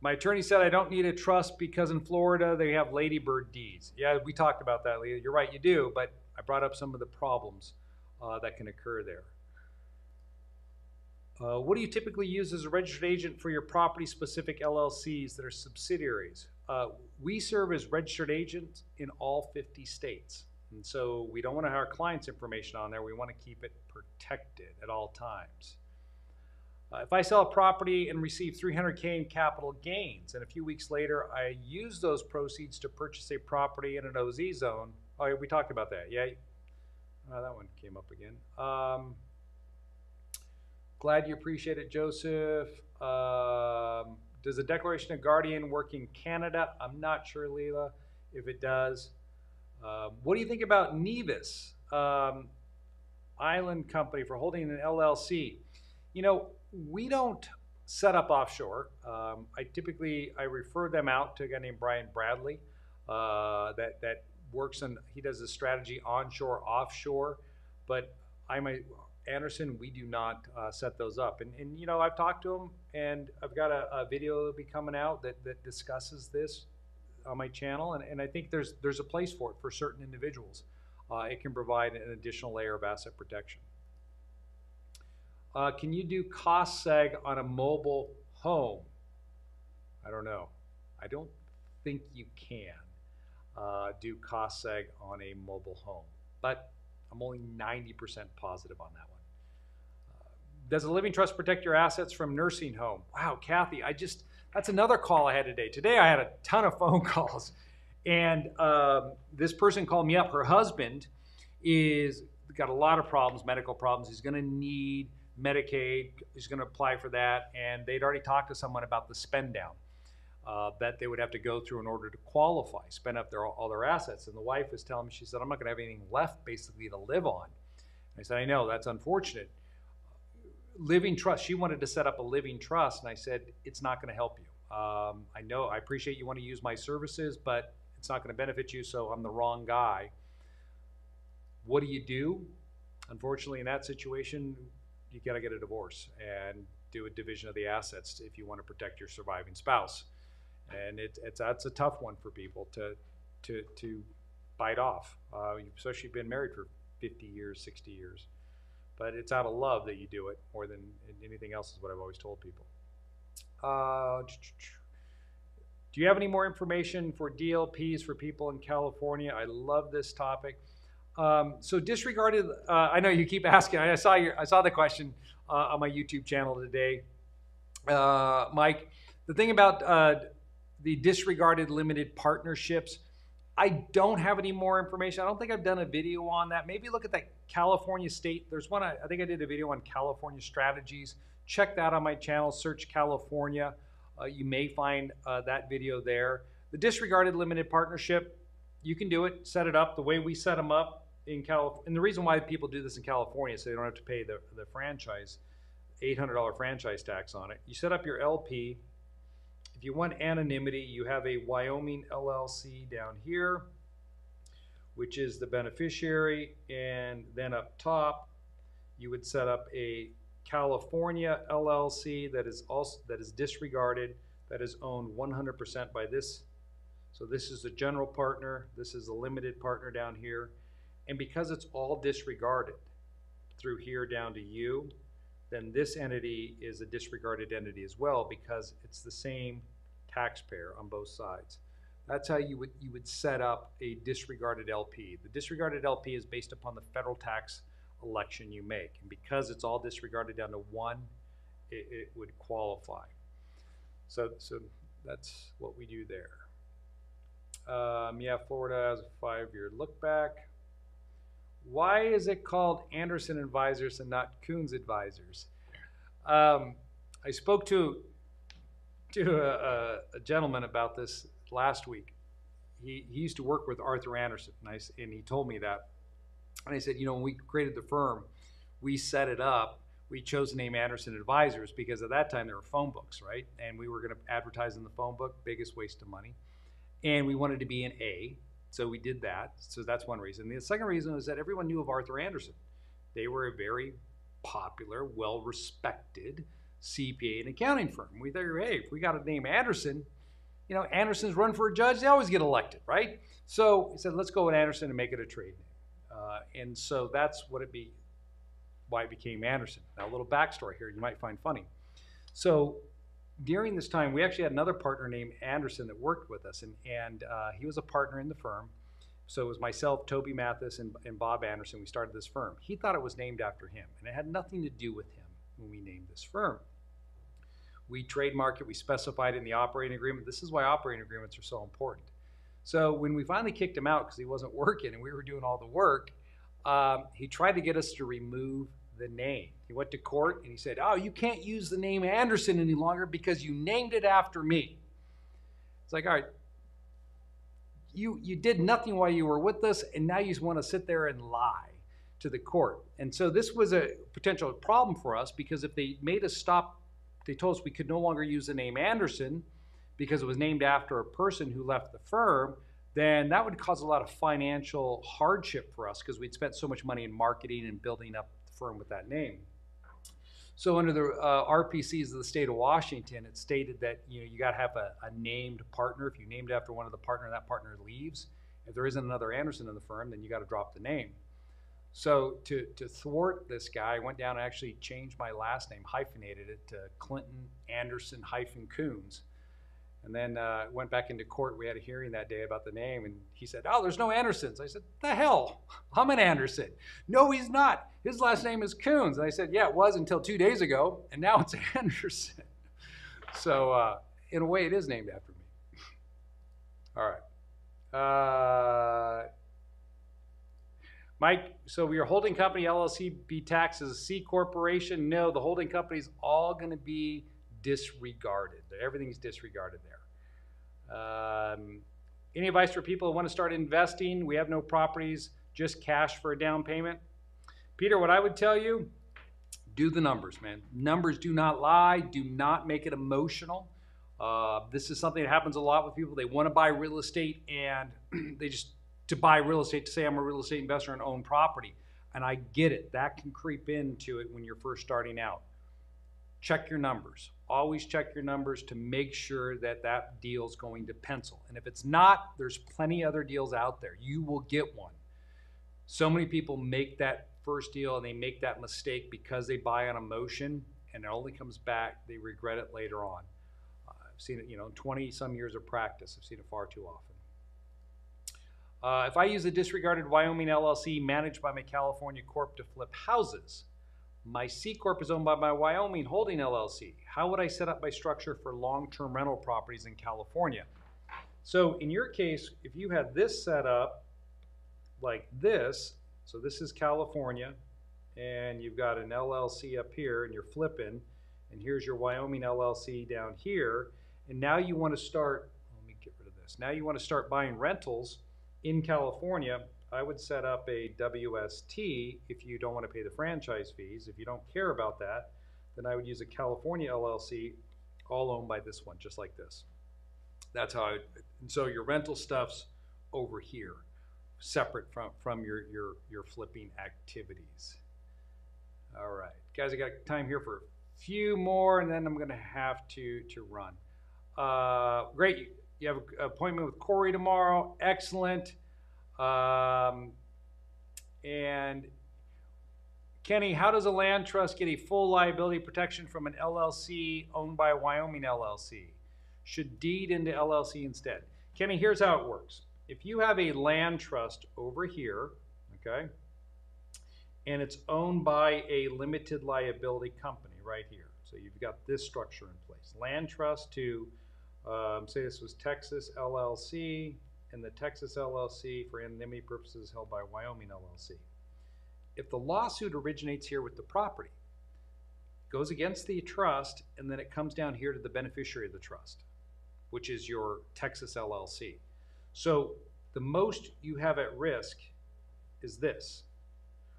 My attorney said I don't need a trust because in Florida they have ladybird deeds. Yeah, we talked about that, Leah. You're right, you do, but I brought up some of the problems uh, that can occur there. Uh, what do you typically use as a registered agent for your property-specific L L Cs that are subsidiaries? Uh, we serve as registered agents in all fifty states. And so we don't want to have our clients' information on there. We want to keep it protected at all times. Uh, if I sell a property and receive three hundred K in capital gains, and a few weeks later I use those proceeds to purchase a property in an O Z zone. Oh, yeah, we talked about that. Yeah, oh, that one came up again. Um, Glad you appreciate it, Joseph. Um, does the Declaration of Guardian work in Canada? I'm not sure, Leila, if it does. Uh, what do you think about Nevis um, Island Company for holding an L L C? You know, we don't set up offshore. Um, I typically, I refer them out to a guy named Brian Bradley uh, that, that works on, he does the strategy onshore, offshore, but I'm a, Anderson, we do not uh, set those up. And, and you know, I've talked to him, and I've got a, a video that'll be coming out that, that discusses this on my channel. And, and I think there's, there's a place for it for certain individuals. Uh, it can provide an additional layer of asset protection. Uh, can you do cost seg on a mobile home? I don't know. I don't think you can uh, do cost seg on a mobile home, but I'm only ninety percent positive on that one. Does a living trust protect your assets from nursing home? Wow, Kathy, I just, that's another call I had today. Today I had a ton of phone calls, and um, this person called me up. Her husband is got a lot of problems, medical problems. He's gonna need Medicaid, he's gonna apply for that, and they'd already talked to someone about the spend down uh, that they would have to go through in order to qualify, spend up their, all their assets. And the wife was telling me, she said, I'm not gonna have anything left basically to live on. And I said, I know, that's unfortunate. Living trust, she wanted to set up a living trust, and I said, it's not going to help you. Um, I know, I appreciate you want to use my services, but it's not going to benefit you, so I'm the wrong guy. What do you do? Unfortunately, in that situation, you got to get a divorce and do a division of the assets if you want to protect your surviving spouse. And it, it's, that's a tough one for people to, to, to bite off, uh, especially if you've been married for fifty years, sixty years. But it's out of love that you do it more than anything else is what I've always told people. Uh, do you have any more information for D L Ps for people in California? I love this topic. Um, so disregarded, uh, I know you keep asking, I saw your, I saw the question uh, on my YouTube channel today, uh, Mike. The thing about uh, the disregarded limited partnerships, I don't have any more information. I don't think I've done a video on that. Maybe look at that California state. There's one, I, I think I did a video on California strategies. Check that on my channel, search California. Uh, you may find uh, that video there. The disregarded limited partnership, you can do it, set it up the way we set them up in California. And the reason why people do this in California is so they don't have to pay the, the franchise, eight hundred dollar franchise tax on it. You set up your L P. If you want anonymity, you have a Wyoming L L C down here, which is the beneficiary, and then up top, you would set up a California L L C that is also that is disregarded, that is owned one hundred percent by this. So this is the general partner, this is the limited partner down here, and because it's all disregarded through here down to you, then this entity is a disregarded entity as well because it's the same taxpayer on both sides. That's how you would, you would set up a disregarded L P. The disregarded L P is based upon the federal tax election you make. And because it's all disregarded down to one, it, it would qualify. So, so that's what we do there. Um, yeah, Florida has a five-year look back. Why is it called Anderson Advisors and not Coons Advisors? Um, I spoke to to a, a gentleman about this last week. He, he used to work with Arthur Anderson, and, I, and he told me that. And I said, you know, when we created the firm, we set it up. We chose the name Anderson Advisors because at that time there were phone books, right? And we were going to advertise in the phone book, biggest waste of money. And we wanted to be an A, so we did that. So that's one reason. The second reason was that everyone knew of Arthur Anderson. They were a very popular, well-respected C P A and accounting firm. We figured, hey, if we got a name Anderson, you know, Anderson's run for a judge, they always get elected, right? So he said, let's go with Anderson and make it a trade name. Uh, and so that's what it be, why it became Anderson. Now, a little backstory here you might find funny. So during this time, we actually had another partner named Anderson that worked with us, and, and uh, he was a partner in the firm. So it was myself, Toby Mathis, and, and Bob Anderson. We started this firm. He thought it was named after him, and it had nothing to do with him when we named this firm. We trademarked it. We specified it in the operating agreement. This is why operating agreements are so important. So when we finally kicked him out because he wasn't working and we were doing all the work, um, he tried to get us to remove the name. He went to court and he said, oh, you can't use the name Anderson any longer because you named it after me. It's like, all right, you, you did nothing while you were with us, and now you just want to sit there and lie to the court. And so this was a potential problem for us, because if they made us stop, they told us we could no longer use the name Anderson because it was named after a person who left the firm, then that would cause a lot of financial hardship for us because we'd spent so much money in marketing and building up the firm with that name. So under the uh, R P Cs of the state of Washington, it stated that you know you got to have a, a named partner. If you named after one of the partner, that partner leaves. If there isn't another Anderson in the firm, then you got to drop the name. So to, to thwart this guy, I went down and actually changed my last name, hyphenated it to Clinton Anderson-Koons. And then uh, went back into court. We had a hearing that day about the name, and he said, oh, there's no Andersons. I said, the hell, I'm an Anderson. No, he's not. His last name is Koons. And I said, yeah, it was until two days ago, and now it's Anderson. So uh, in a way, it is named after me. All right. Uh, Mike, so your holding company L L C be taxed as a C corporation? No, the holding company is all going to be disregarded. Everything's disregarded there. Um, any advice for people who want to start investing? We have no properties, just cash for a down payment. Peter, what I would tell you, do the numbers, man. Numbers do not lie. Do not make it emotional. Uh, this is something that happens a lot with people. They want to buy real estate, and they just to buy real estate, to say I'm a real estate investor and own property. And I get it, that can creep into it when you're first starting out. Check your numbers. Always check your numbers to make sure that that deal's going to pencil. And if it's not, there's plenty other deals out there. You will get one. So many people make that first deal and they make that mistake because they buy on emotion, and it only comes back, they regret it later on. Uh, I've seen it, you know, twenty some years of practice, I've seen it far too often. Uh, if I use a disregarded Wyoming L L C managed by my California Corp to flip houses, my C Corp is owned by my Wyoming Holding L L C. How would I set up my structure for long-term rental properties in California? So in your case, if you had this set up like this, so this is California, and you've got an L L C up here, and you're flipping, and here's your Wyoming L L C down here, and now you want to start, let me get rid of this, now you want to start buying rentals in California. I would set up a W S T if you don't want to pay the franchise fees. If you don't care about that, then I would use a California L L C, all owned by this one, just like this. That's how I would, and so your rental stuff's over here, separate from, from your, your, your flipping activities. All right, guys, I got time here for a few more, and then I'm gonna have to, to run. Uh, great. You have an appointment with Corey tomorrow. Excellent. Um, and Kenny, how does a land trust get a full liability protection from an L L C owned by a Wyoming L L C? Should deed into L L C instead. Kenny, here's how it works. If you have a land trust over here, okay, and it's owned by a limited liability company right here. So you've got this structure in place. Land trust to Um, say this was Texas L L C, and the Texas L L C for anonymity purposes held by Wyoming L L C. If the lawsuit originates here with the property, goes against the trust, and then it comes down here to the beneficiary of the trust, which is your Texas L L C. So the most you have at risk is this,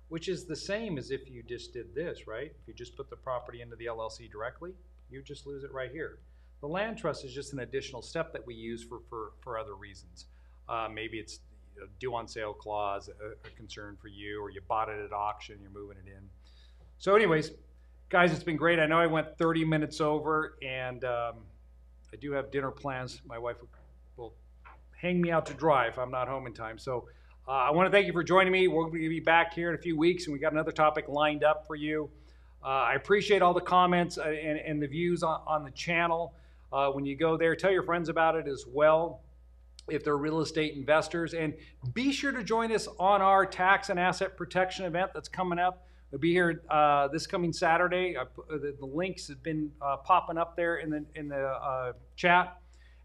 which is the same as if you just did this, right? If you just put the property into the L L C directly, you just lose it right here. The land trust is just an additional step that we use for, for, for other reasons. Uh, maybe it's a due on sale clause, a, a concern for you, or you bought it at auction, you're moving it in. So anyways, guys, it's been great. I know I went thirty minutes over, and um, I do have dinner plans. My wife will hang me out to dry if I'm not home in time. So uh, I want to thank you for joining me. We're going to be back here in a few weeks, and we got another topic lined up for you. Uh, I appreciate all the comments and, and the views on, on the channel. Uh, when you go there, tell your friends about it as well if they're real estate investors. And be sure to join us on our tax and asset protection event that's coming up. We'll be here uh, this coming Saturday. I, the, the links have been uh, popping up there in the, in the uh, chat.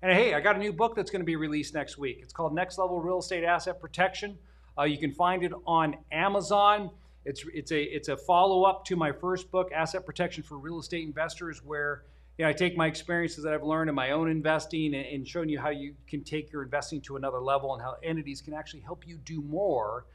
And hey, I got a new book that's going to be released next week. It's called Next Level Real Estate Asset Protection. Uh, you can find it on Amazon. It's, it's a, it's a follow-up to my first book, Asset Protection for Real Estate Investors, where you know, I take my experiences that I've learned in my own investing and, and showing you how you can take your investing to another level and how entities can actually help you do more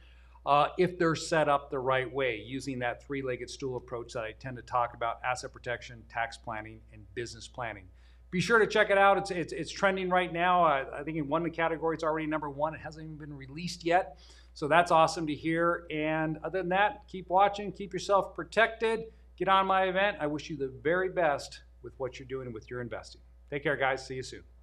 uh, if they're set up the right way using that three-legged stool approach that I tend to talk about: asset protection, tax planning, and business planning. Be sure to check it out. It's, it's, it's trending right now. I, I think in one of the categories, it's already number one. It hasn't even been released yet. So that's awesome to hear. And other than that, keep watching, keep yourself protected, get on my event. I wish you the very best with what you're doing with your investing. Take care, guys. See you soon.